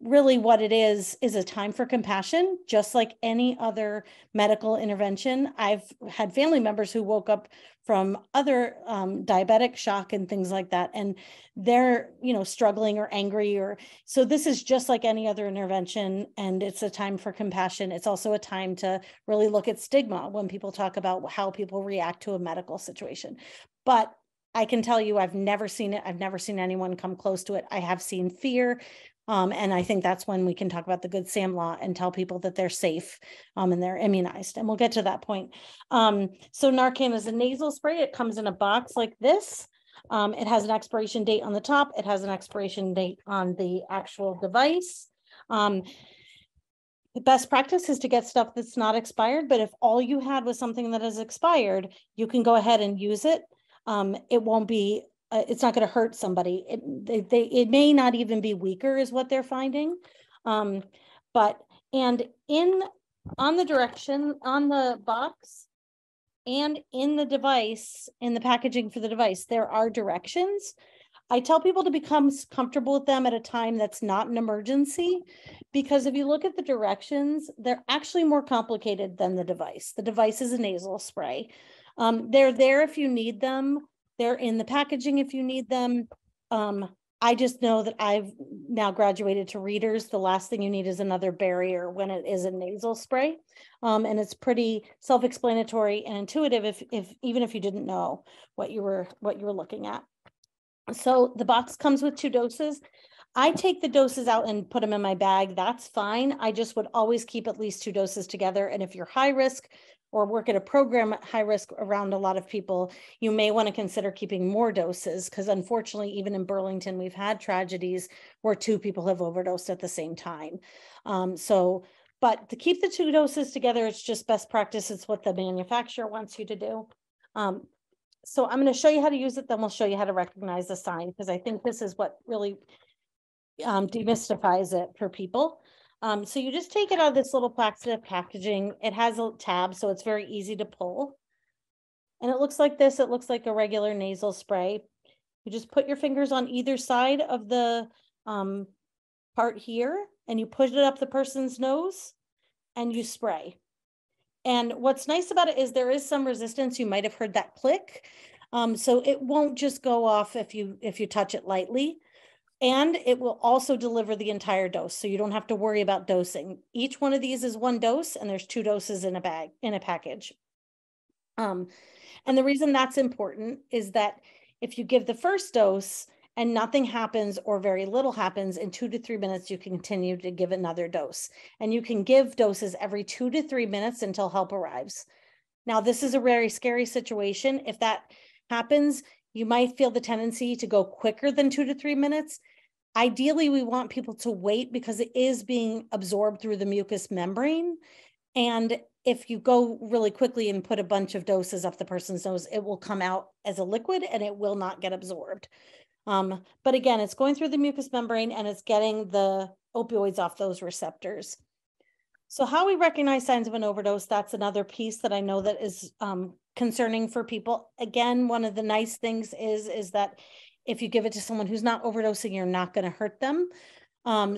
really what it is a time for compassion, just like any other medical intervention. I've had family members who woke up from other diabetic shock and things like that, and they're struggling or angry, or so this is just like any other intervention, and it's a time for compassion. It's also a time to really look at stigma when people talk about how people react to a medical situation. But I can tell you, I've never seen it. I've never seen anyone come close to it. I have seen fear. And I think that's when we can talk about the Good Sam law and tell people that they're safe and they're immunized. And we'll get to that point. So Narcan is a nasal spray. It comes in a box like this. It has an expiration date on the top. It has an expiration date on the actual device. The best practice is to get stuff that's not expired. But if all you had was something that is expired, you can go ahead and use it. It won't be it's not going to hurt somebody. It may not even be weaker is what they're finding. On the direction, on the box, and in the device, in the packaging for the device, there are directions. I tell people to become comfortable with them at a time that's not an emergency, because if you look at the directions, they're actually more complicated than the device. The device is a nasal spray. They're there if you need them. They're in the packaging if you need them. I just know that I've now graduated to readers. The last thing you need is another barrier when it is a nasal spray. And it's pretty self-explanatory and intuitive even if you didn't know what you were looking at. So the box comes with 2 doses. I take the doses out and put them in my bag. That's fine. I just would always keep at least 2 doses together. And if you're high risk, or work at a program at high risk around a lot of people, you may want to consider keeping more doses, because unfortunately, even in Burlington, we've had tragedies where 2 people have overdosed at the same time. But to keep the 2 doses together, it's just best practice. It's what the manufacturer wants you to do. So I'm going to show you how to use it, then we'll show you how to recognize the sign, because I think this is what really demystifies it for people. So you just take it out of this little plastic packaging. It has a tab, so it's very easy to pull. And it looks like this. It looks like a regular nasal spray. You just put your fingers on either side of the part here, and you push it up the person's nose, and you spray. And what's nice about it is there is some resistance. You might have heard that click. So it won't just go off if you touch it lightly. And it will also deliver the entire dose, so you don't have to worry about dosing. Each one of these is one dose, and there's 2 doses in a bag, in a package. And the reason that's important is that If you give the first dose and nothing happens or very little happens, in 2 to 3 minutes, you continue to give another dose. And you can give doses every 2 to 3 minutes until help arrives. Now, this is a very scary situation. If that happens, you might feel the tendency to go quicker than 2 to 3 minutes. Ideally, we want people to wait because it is being absorbed through the mucous membrane. And if you go really quickly and put a bunch of doses up the person's nose, it will come out as a liquid and it will not get absorbed. But again, it's going through the mucous membrane and it's getting the opioids off those receptors. So how we recognize signs of an overdose, that's another piece that I know that is concerning for people. Again, one of the nice things is that if you give it to someone who's not overdosing, you're not going to hurt them.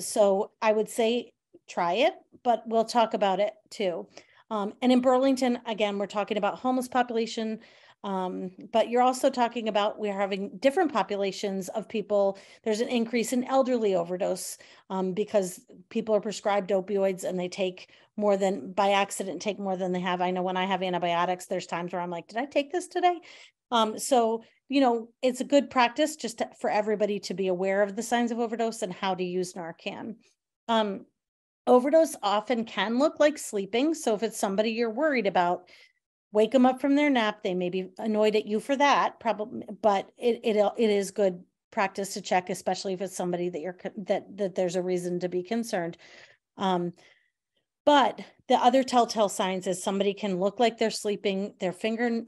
So I would say try it, but we'll talk about it too. And in Burlington, again, we're talking about homeless population, but you're also talking about we're having different populations of people. There's an increase in elderly overdose because people are prescribed opioids and they take more than, by accident, take more than they have. I know when I have antibiotics, there's times where I'm like, did I take this today? So, you know, it's a good practice just to, for everybody to be aware of the signs of overdose and how to use Narcan. Overdose often can look like sleeping. So if it's somebody you're worried about, wake them up from their nap. They may be annoyed at you for that, probably, but it is good practice to check, especially if it's somebody that you're that there's a reason to be concerned. But the other telltale signs is somebody can look like they're sleeping, their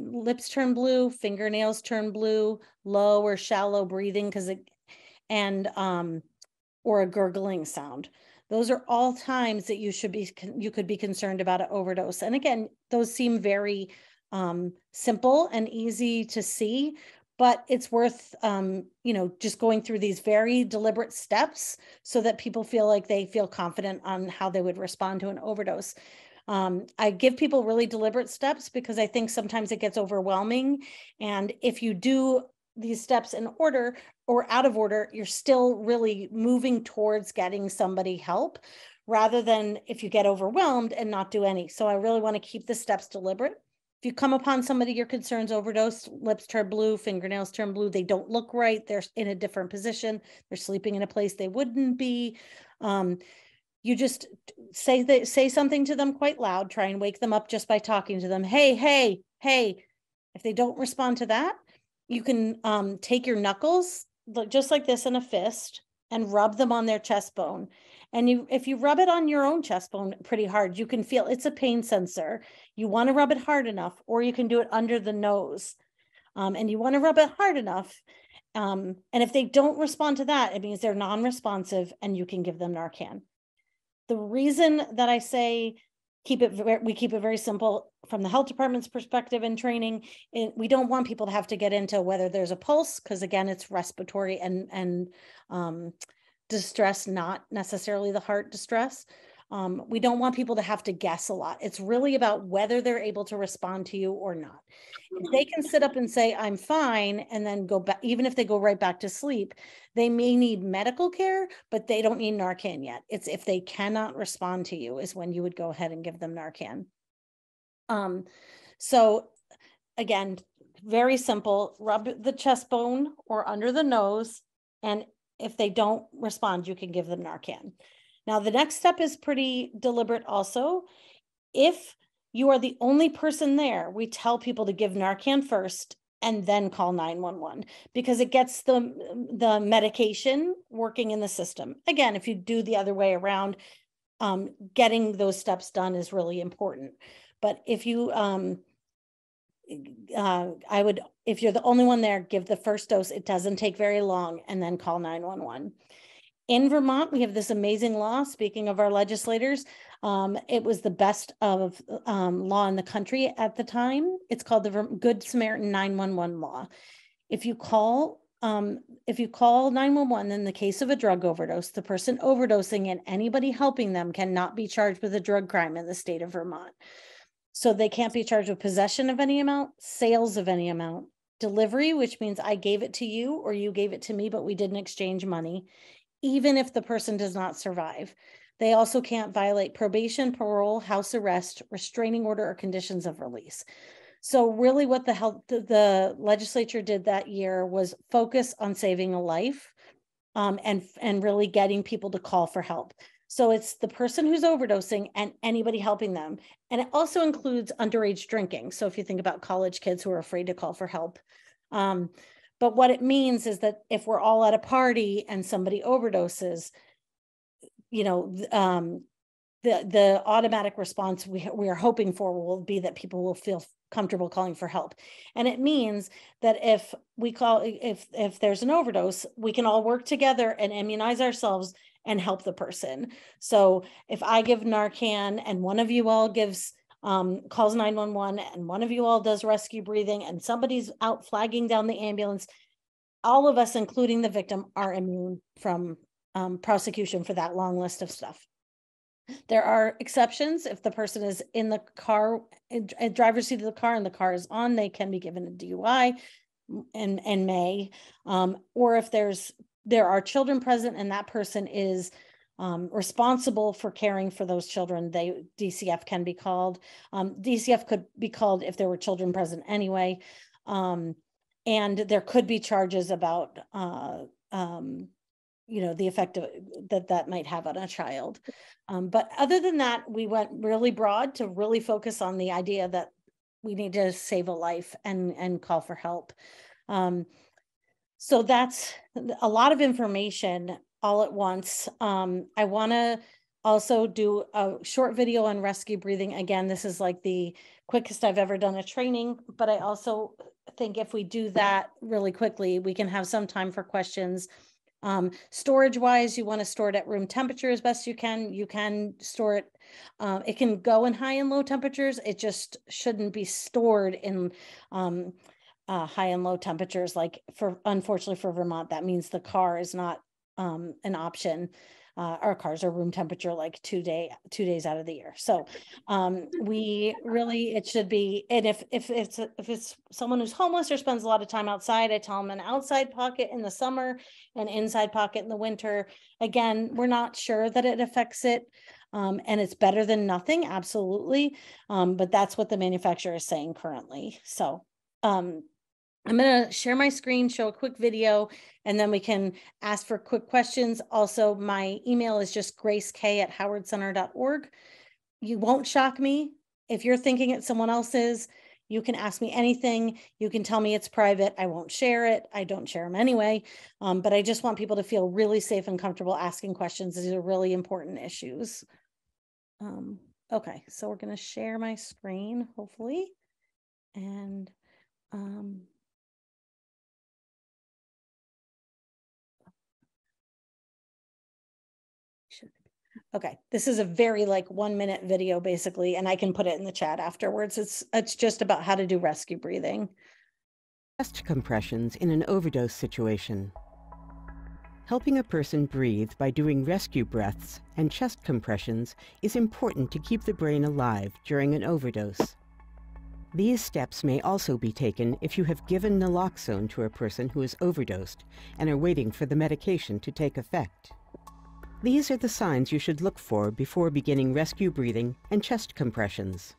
lips turn blue, fingernails turn blue, low or shallow breathing, or a gurgling sound. Those are all times that you could be concerned about an overdose. And again, those seem very simple and easy to see, but it's worth just going through these very deliberate steps so that people feel like they feel confident on how they would respond to an overdose. I give people really deliberate steps because I think sometimes it gets overwhelming. And if you do these steps in order or out of order, you're still really moving towards getting somebody help rather than if you get overwhelmed and not do any. So I really want to keep the steps deliberate. If you come upon somebody your concerns overdose, lips turn blue, fingernails turn blue, they don't look right, they're in a different position, they're sleeping in a place they wouldn't be. You just say something to them quite loud, try and wake them up just by talking to them. Hey, hey, hey. If they don't respond to that, you can take your knuckles, just like this in a fist, and rub them on their chest bone. And if you rub it on your own chest bone pretty hard, you can feel it's a pain sensor. You want to rub it hard enough, or you can do it under the nose. And you want to rub it hard enough. And if they don't respond to that, it means they're non-responsive and you can give them Narcan. The reason that I say we keep it very simple from the health department's perspective and training. We don't want people to have to get into whether there's a pulse, because again, it's respiratory and distress, not necessarily the heart distress. We don't want people to have to guess a lot. It's really about whether they're able to respond to you or not. If they can sit up and say, I'm fine, and then go back, even if they go right back to sleep, they may need medical care, but they don't need Narcan yet. It's if they cannot respond to you is when you would go ahead and give them Narcan. So again, very simple, rub the chest bone or under the nose. And if they don't respond, you can give them Narcan. Now, the next step is pretty deliberate also. If you are the only person there, we tell people to give Narcan first and then call 911 because it gets the medication working in the system. Again, if you do the other way around, getting those steps done is really important. But if you, if you're the only one there, give the first dose. It doesn't take very long, and then call 911. In Vermont, we have this amazing law. Speaking of our legislators, it was the best of law in the country at the time. It's called the Good Samaritan 911 law. If you call 911 in the case of a drug overdose, the person overdosing and anybody helping them cannot be charged with a drug crime in the state of Vermont. So they can't be charged with possession of any amount, sales of any amount, delivery, which means I gave it to you or you gave it to me, but we didn't exchange money, even if the person does not survive. They also can't violate probation, parole, house arrest, restraining order, or conditions of release. So really what the legislature did that year was focus on saving a life and really getting people to call for help. So it's the person who's overdosing and anybody helping them. And it also includes underage drinking. So if you think about college kids who are afraid to call for help. But what it means is that if we're all at a party and somebody overdoses, you know, the automatic response we are hoping for will be that people will feel comfortable calling for help. And it means that if we call, if there's an overdose, we can all work together and immunize ourselves and help the person. So if I give Narcan and one of you all gives calls 911 and one of you all does rescue breathing and somebody's out flagging down the ambulance, all of us, including the victim, are immune from prosecution for that long list of stuff. There are exceptions. If the person is in the car, driver's seat of the car, and the car is on, they can be given a DUI and may, or if there are children present and that person is responsible for caring for those children, DCF can be called. DCF could be called if there were children present anyway. And there could be charges about, you know, the effect of, that might have on a child. But other than that, we went really broad to really focus on the idea that we need to save a life and call for help. So that's a lot of information all at once. I want to also do a short video on rescue breathing. Again, this is like the quickest I've ever done a training, but I also think if we do that really quickly, we can have some time for questions. Storage wise, you want to store it at room temperature as best you can. You can store it. It can go in high and low temperatures. It just shouldn't be stored in high and low temperatures. Like unfortunately for Vermont, that means the car is not an option. Our cars are room temperature like two days out of the year. So we really, it should be, and if it's someone who's homeless or spends a lot of time outside, I tell them an outside pocket in the summer and inside pocket in the winter. Again, we're not sure that it affects it. And it's better than nothing, absolutely. But that's what the manufacturer is saying currently. So I'm going to share my screen, show a quick video, and then we can ask for quick questions. Also, my email is just gracek@howardcenter.org. You won't shock me. If you're thinking it someone else is, you can ask me anything. You can tell me it's private. I won't share it. I don't share them anyway. But I just want people to feel really safe and comfortable asking questions. These are really important issues. Okay, so we're going to share my screen, hopefully. And... okay, this is a very like 1 minute video basically, and I can put it in the chat afterwards. It's just about how to do rescue breathing. Chest compressions in an overdose situation. Helping a person breathe by doing rescue breaths and chest compressions is important to keep the brain alive during an overdose. These steps may also be taken if you have given naloxone to a person who is overdosed and are waiting for the medication to take effect. These are the signs you should look for before beginning rescue breathing and chest compressions.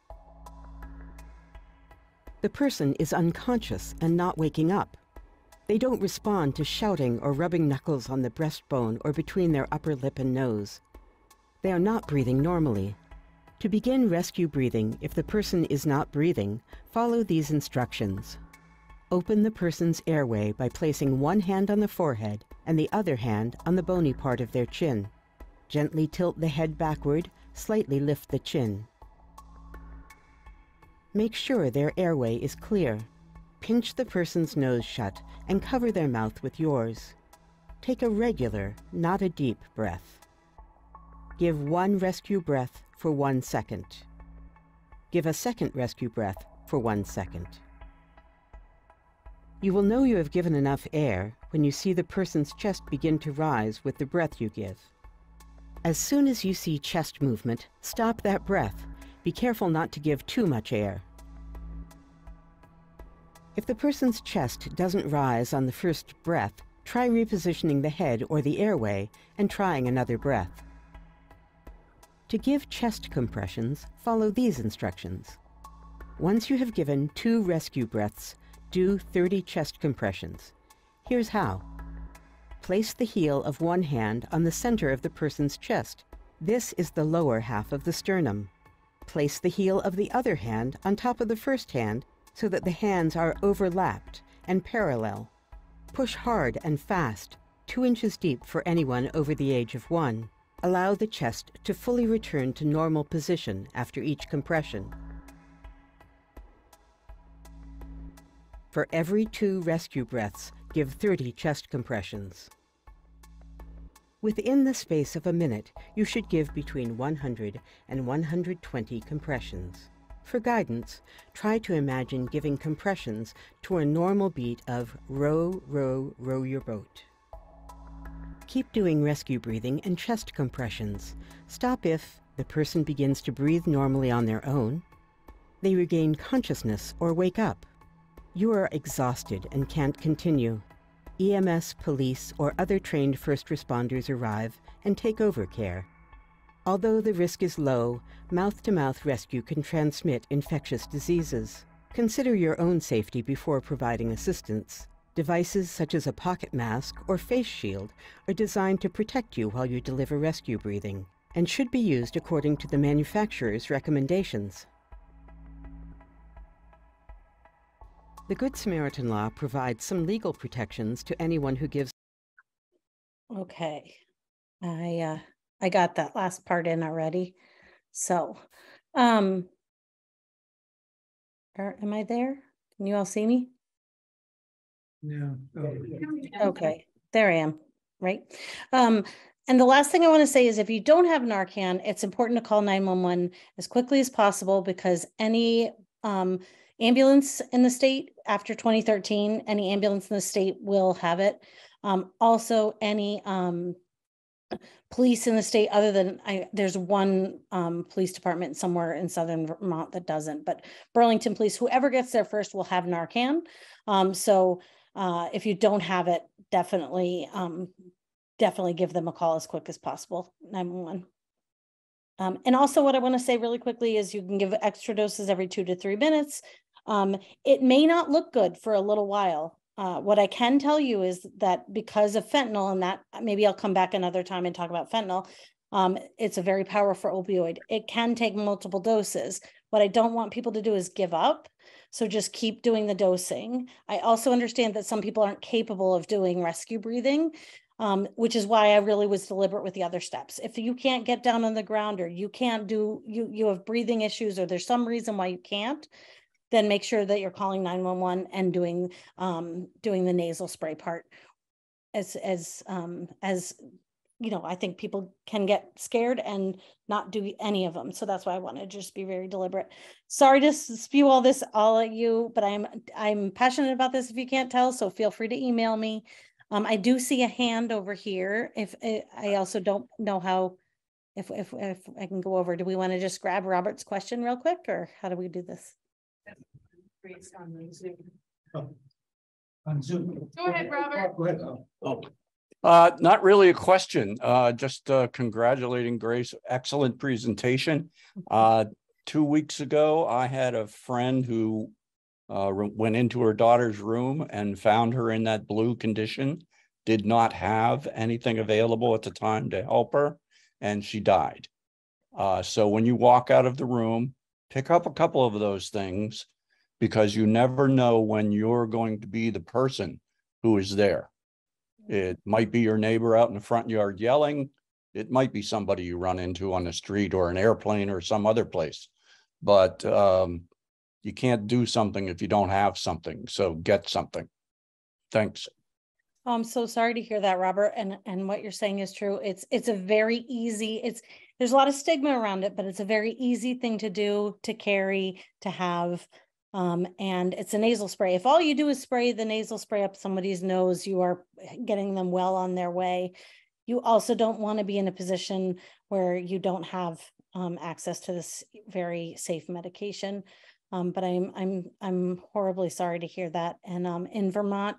The person is unconscious and not waking up. They don't respond to shouting or rubbing knuckles on the breastbone or between their upper lip and nose. They are not breathing normally. To begin rescue breathing, if the person is not breathing, follow these instructions. Open the person's airway by placing one hand on the forehead and the other hand on the bony part of their chin. Gently tilt the head backward, slightly lift the chin. Make sure their airway is clear. Pinch the person's nose shut and cover their mouth with yours. Take a regular, not a deep breath. Give one rescue breath for 1 second. Give a second rescue breath for 1 second. You will know you have given enough air when you see the person's chest begin to rise with the breath you give. As soon as you see chest movement, stop that breath. Be careful not to give too much air. If the person's chest doesn't rise on the first breath, try repositioning the head or the airway and trying another breath. To give chest compressions, follow these instructions. Once you have given 2 rescue breaths, do 30 chest compressions. Here's how. Place the heel of one hand on the center of the person's chest. This is the lower half of the sternum. Place the heel of the other hand on top of the first hand so that the hands are overlapped and parallel. Push hard and fast, 2 inches deep for anyone over the age of 1. Allow the chest to fully return to normal position after each compression. For every 2 rescue breaths, give 30 chest compressions. Within the space of a minute, you should give between 100 and 120 compressions. For guidance, try to imagine giving compressions to a normal beat of row, row, row your boat. Keep doing rescue breathing and chest compressions. Stop if the person begins to breathe normally on their own, they regain consciousness or wake up, you are exhausted and can't continue. EMS, police, or other trained first responders arrive and take over care. Although the risk is low, mouth-to-mouth rescue can transmit infectious diseases. Consider your own safety before providing assistance. Devices such as a pocket mask or face shield are designed to protect you while you deliver rescue breathing and should be used according to the manufacturer's recommendations. The Good Samaritan Law provides some legal protections to anyone who gives. Okay, I got that last part in already. So, am I there? Can you all see me? Yeah. Okay, there I am, right? And the last thing I want to say is if you don't have Narcan, it's important to call 911 as quickly as possible because any ambulance in the state after 2013, any ambulance in the state will have it. Also, any police in the state, other than there's one police department somewhere in southern Vermont that doesn't, but Burlington police, whoever gets there first will have Narcan. If you don't have it, definitely, definitely give them a call as quick as possible, 911. And also what I want to say really quickly is you can give extra doses every 2 to 3 minutes. It may not look good for a little while. What I can tell you is that because of fentanyl, and that maybe I'll come back another time and talk about fentanyl, it's a very powerful opioid. It can take multiple doses. What I don't want people to do is give up. So just keep doing the dosing. I also understand that some people aren't capable of doing rescue breathing, which is why I really was deliberate with the other steps. If you can't get down on the ground or you can't do, you have breathing issues or there's some reason why you can't, then make sure that you're calling 911 and doing doing the nasal spray part. As you know, I think people can get scared and not do any of them. So that's why I want to just be very deliberate. Sorry to spew all this all at you, but I'm passionate about this. If you can't tell, so feel free to email me. I do see a hand over here. If I also don't know how, if I can go over. Do we want to just grab Robert's question real quick, or how do we do this? On Zoom. Oh, on Zoom. Go ahead, Robert. Go ahead. Oh. Not really a question, just congratulating Grace. Excellent presentation. 2 weeks ago, I had a friend who went into her daughter's room and found her in that blue condition, did not have anything available at the time to help her, and she died. So when you walk out of the room, pick up a couple of those things, because you never know when you're going to be the person who is there. It might be your neighbor out in the front yard yelling. It might be somebody you run into on the street or an airplane or some other place. But you can't do something if you don't have something. So get something. Thanks. Oh, I'm so sorry to hear that, Robert. And what you're saying is true. It's a very easy, there's a lot of stigma around it, but it's a very easy thing to do, to carry, to have. And it's a nasal spray. If all you do is spray the nasal spray up somebody's nose, you are getting them well on their way. You also don't want to be in a position where you don't have access to this very safe medication. But I'm horribly sorry to hear that. And in Vermont,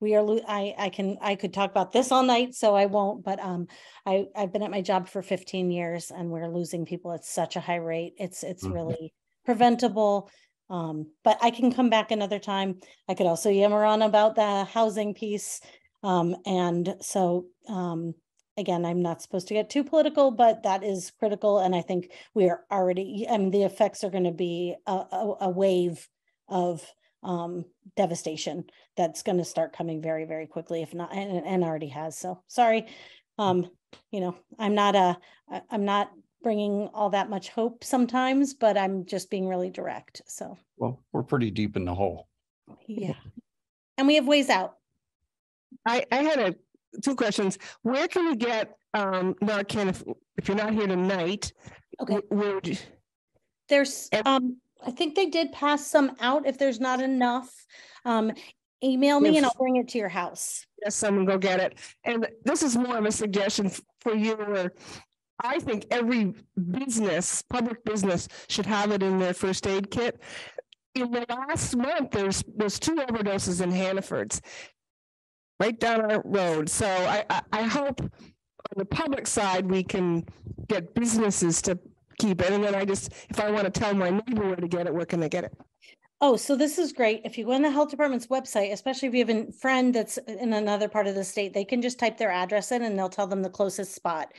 we are. I could talk about this all night, so I won't. But I've been at my job for 15 years, and we're losing people at such a high rate. It's really preventable. But I can come back another time. I could also yammer on about the housing piece. And so, again, I'm not supposed to get too political, but that is critical. And I think we are already, I mean, the effects are going to be a wave of devastation that's going to start coming very, very quickly, if not, and already has. So sorry, you know, I'm not bringing all that much hope sometimes, but I'm just being really direct. So, well, we're pretty deep in the hole. Yeah. And we have ways out. I had two questions. Where can we get Narcan if you're not here tonight? Okay. Where would you... There's I think they did pass some out. If there's not enough, email me and I'll bring it to your house. Yes, someone go get it. And this is more of a suggestion for you. Or I think every business, public business, should have it in their first aid kit. In the last month, there's 2 overdoses in Hannaford's, right down our road. So I hope on the public side we can get businesses to keep it. And then I just, if I want to tell my neighbor where to get it, where can I get it? Oh, so this is great. If you go on the health department's website, especially if you have a friend that's in another part of the state, they can just type their address in and they'll tell them the closest spot.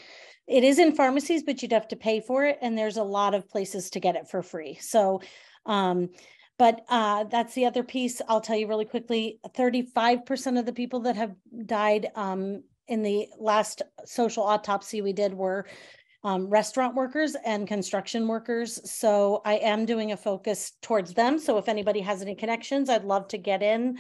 It is in pharmacies, but you'd have to pay for it. And there's a lot of places to get it for free. So, But that's the other piece. I'll tell you really quickly, 35% of the people that have died in the last social autopsy we did were restaurant workers and construction workers. So I am doing a focus towards them. So if anybody has any connections, I'd love to get in.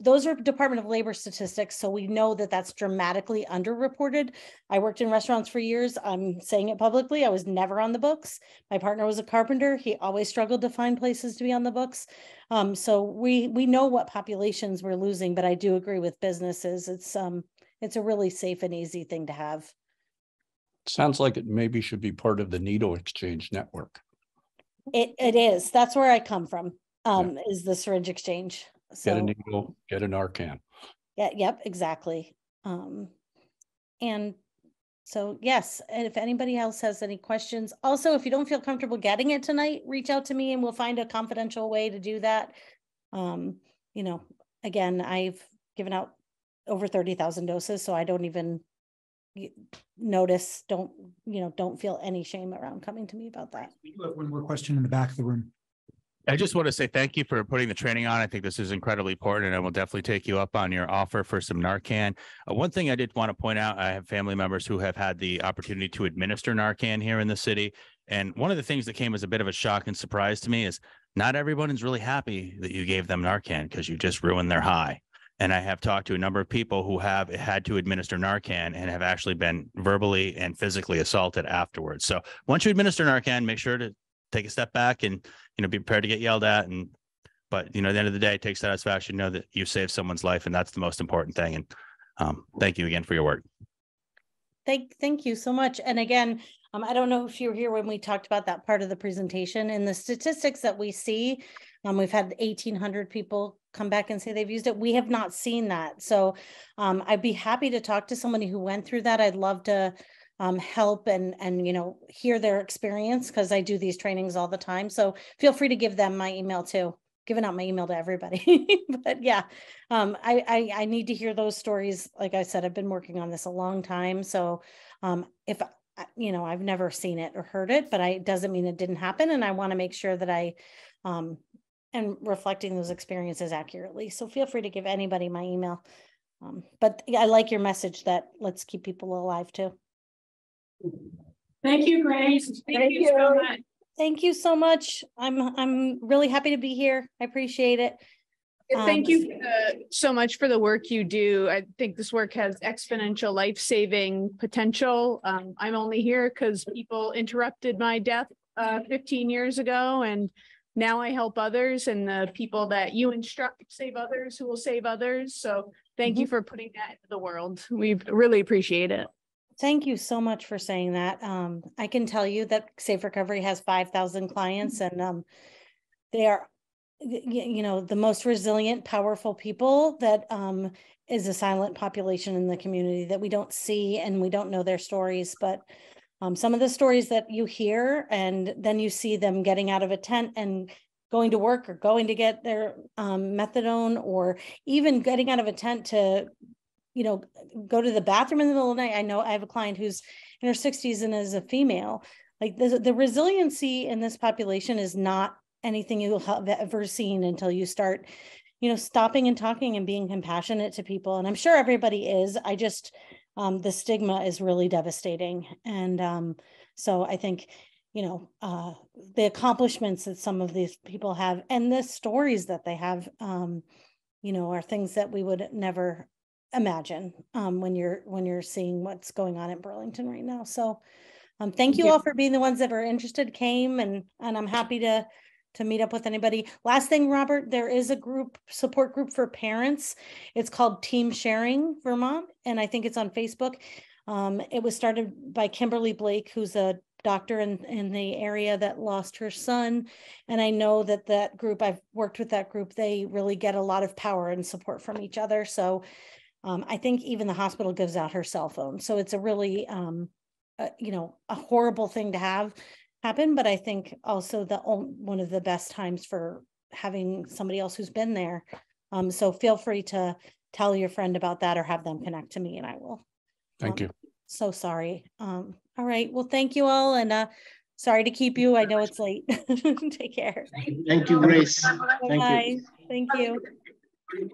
Those are Department of Labor statistics, so we know that that's dramatically underreported. I worked in restaurants for years. I'm saying it publicly. I was never on the books. My partner was a carpenter. He always struggled to find places to be on the books. So we know what populations we're losing, but I do agree with businesses. It's a really safe and easy thing to have. Sounds like it maybe should be part of the needle exchange network. It is. That's where I come from, is the syringe exchange. So, get a needle, get a Narcan. Yeah, yep, exactly. And so, yes, and if anybody else has any questions, also, if you don't feel comfortable getting it tonight, reach out to me and we'll find a confidential way to do that. You know, again, I've given out over 30,000 doses, so I don't even notice, don't feel any shame around coming to me about that. We do have one more question in the back of the room. I just want to say thank you for putting the training on. I think this is incredibly important, and I will definitely take you up on your offer for some Narcan. One thing I did want to point out, I have family members who have had the opportunity to administer Narcan here in the city. And one of the things that came as a bit of a shock and surprise to me is not everyone is really happy that you gave them Narcan because you just ruined their high. And I have talked to a number of people who have had to administer Narcan and have actually been verbally and physically assaulted afterwards. So once you administer Narcan, make sure to take a step back and, you know, be prepared to get yelled at. But, you know, at the end of the day, take satisfaction, know that you saved someone's life. And that's the most important thing. And thank you again for your work. Thank you so much. And again, I don't know if you were here when we talked about that part of the presentation and the statistics that we see. We've had 1,800 people come back and say they've used it. We have not seen that. So I'd be happy to talk to somebody who went through that. I'd love to help and you know, hear their experience, because I do these trainings all the time. So feel free to give them my email too. Giving out my email to everybody. But yeah, I need to hear those stories. Like I said, I've been working on this a long time. So if, you know, I've never seen it or heard it, but it doesn't mean it didn't happen. And I want to make sure that I am reflecting those experiences accurately. So feel free to give anybody my email. But I like your message that let's keep people alive too. Thank you, Grace. Thank you so much. Thank you so much. I'm really happy to be here. I appreciate it. Thank you so much for the work you do. I think this work has exponential life-saving potential. I'm only here because people interrupted my death 15 years ago, and now I help others, and the people that you instruct save others who will save others. So thank you for putting that into the world. We really appreciate it. Thank you so much for saying that. I can tell you that Safe Recovery has 5,000 clients, and they are, you know, the most resilient, powerful people that is a silent population in the community that we don't see and we don't know their stories. But Some of the stories that you hear and then you see them getting out of a tent and going to work or going to get their methadone, or even getting out of a tent to, you know, go to the bathroom in the middle of the night. I know I have a client who's in her 60s and is a female. Like the resiliency in this population is not anything you'll have ever seen until you start, you know, stopping and talking and being compassionate to people. And I'm sure everybody is. I just, the stigma is really devastating. And so I think, you know, the accomplishments that some of these people have and the stories that they have, you know, are things that we would never imagine when you're seeing what's going on in Burlington right now. So thank you all for being the ones that are interested, came, and I'm happy to meet up with anybody. Last thing, Robert, there is a group, support group for parents. It's called Team Sharing Vermont, and I think it's on Facebook. It was started by Kimberly Blake, who's a doctor in the area that lost her son. And I know that that group, I've worked with that group, they really get a lot of power and support from each other. So I think even the hospital gives out her cell phone. So it's a really, you know, a horrible thing to have happen, but I think also one of the best times for having somebody else who's been there. So feel free to tell your friend about that or have them connect to me and I will. Thank you. So sorry. All right. Well, thank you all. And sorry to keep you. I know it's late. Take care. Thank you, Grace. Bye-bye. Thank you. Thank you.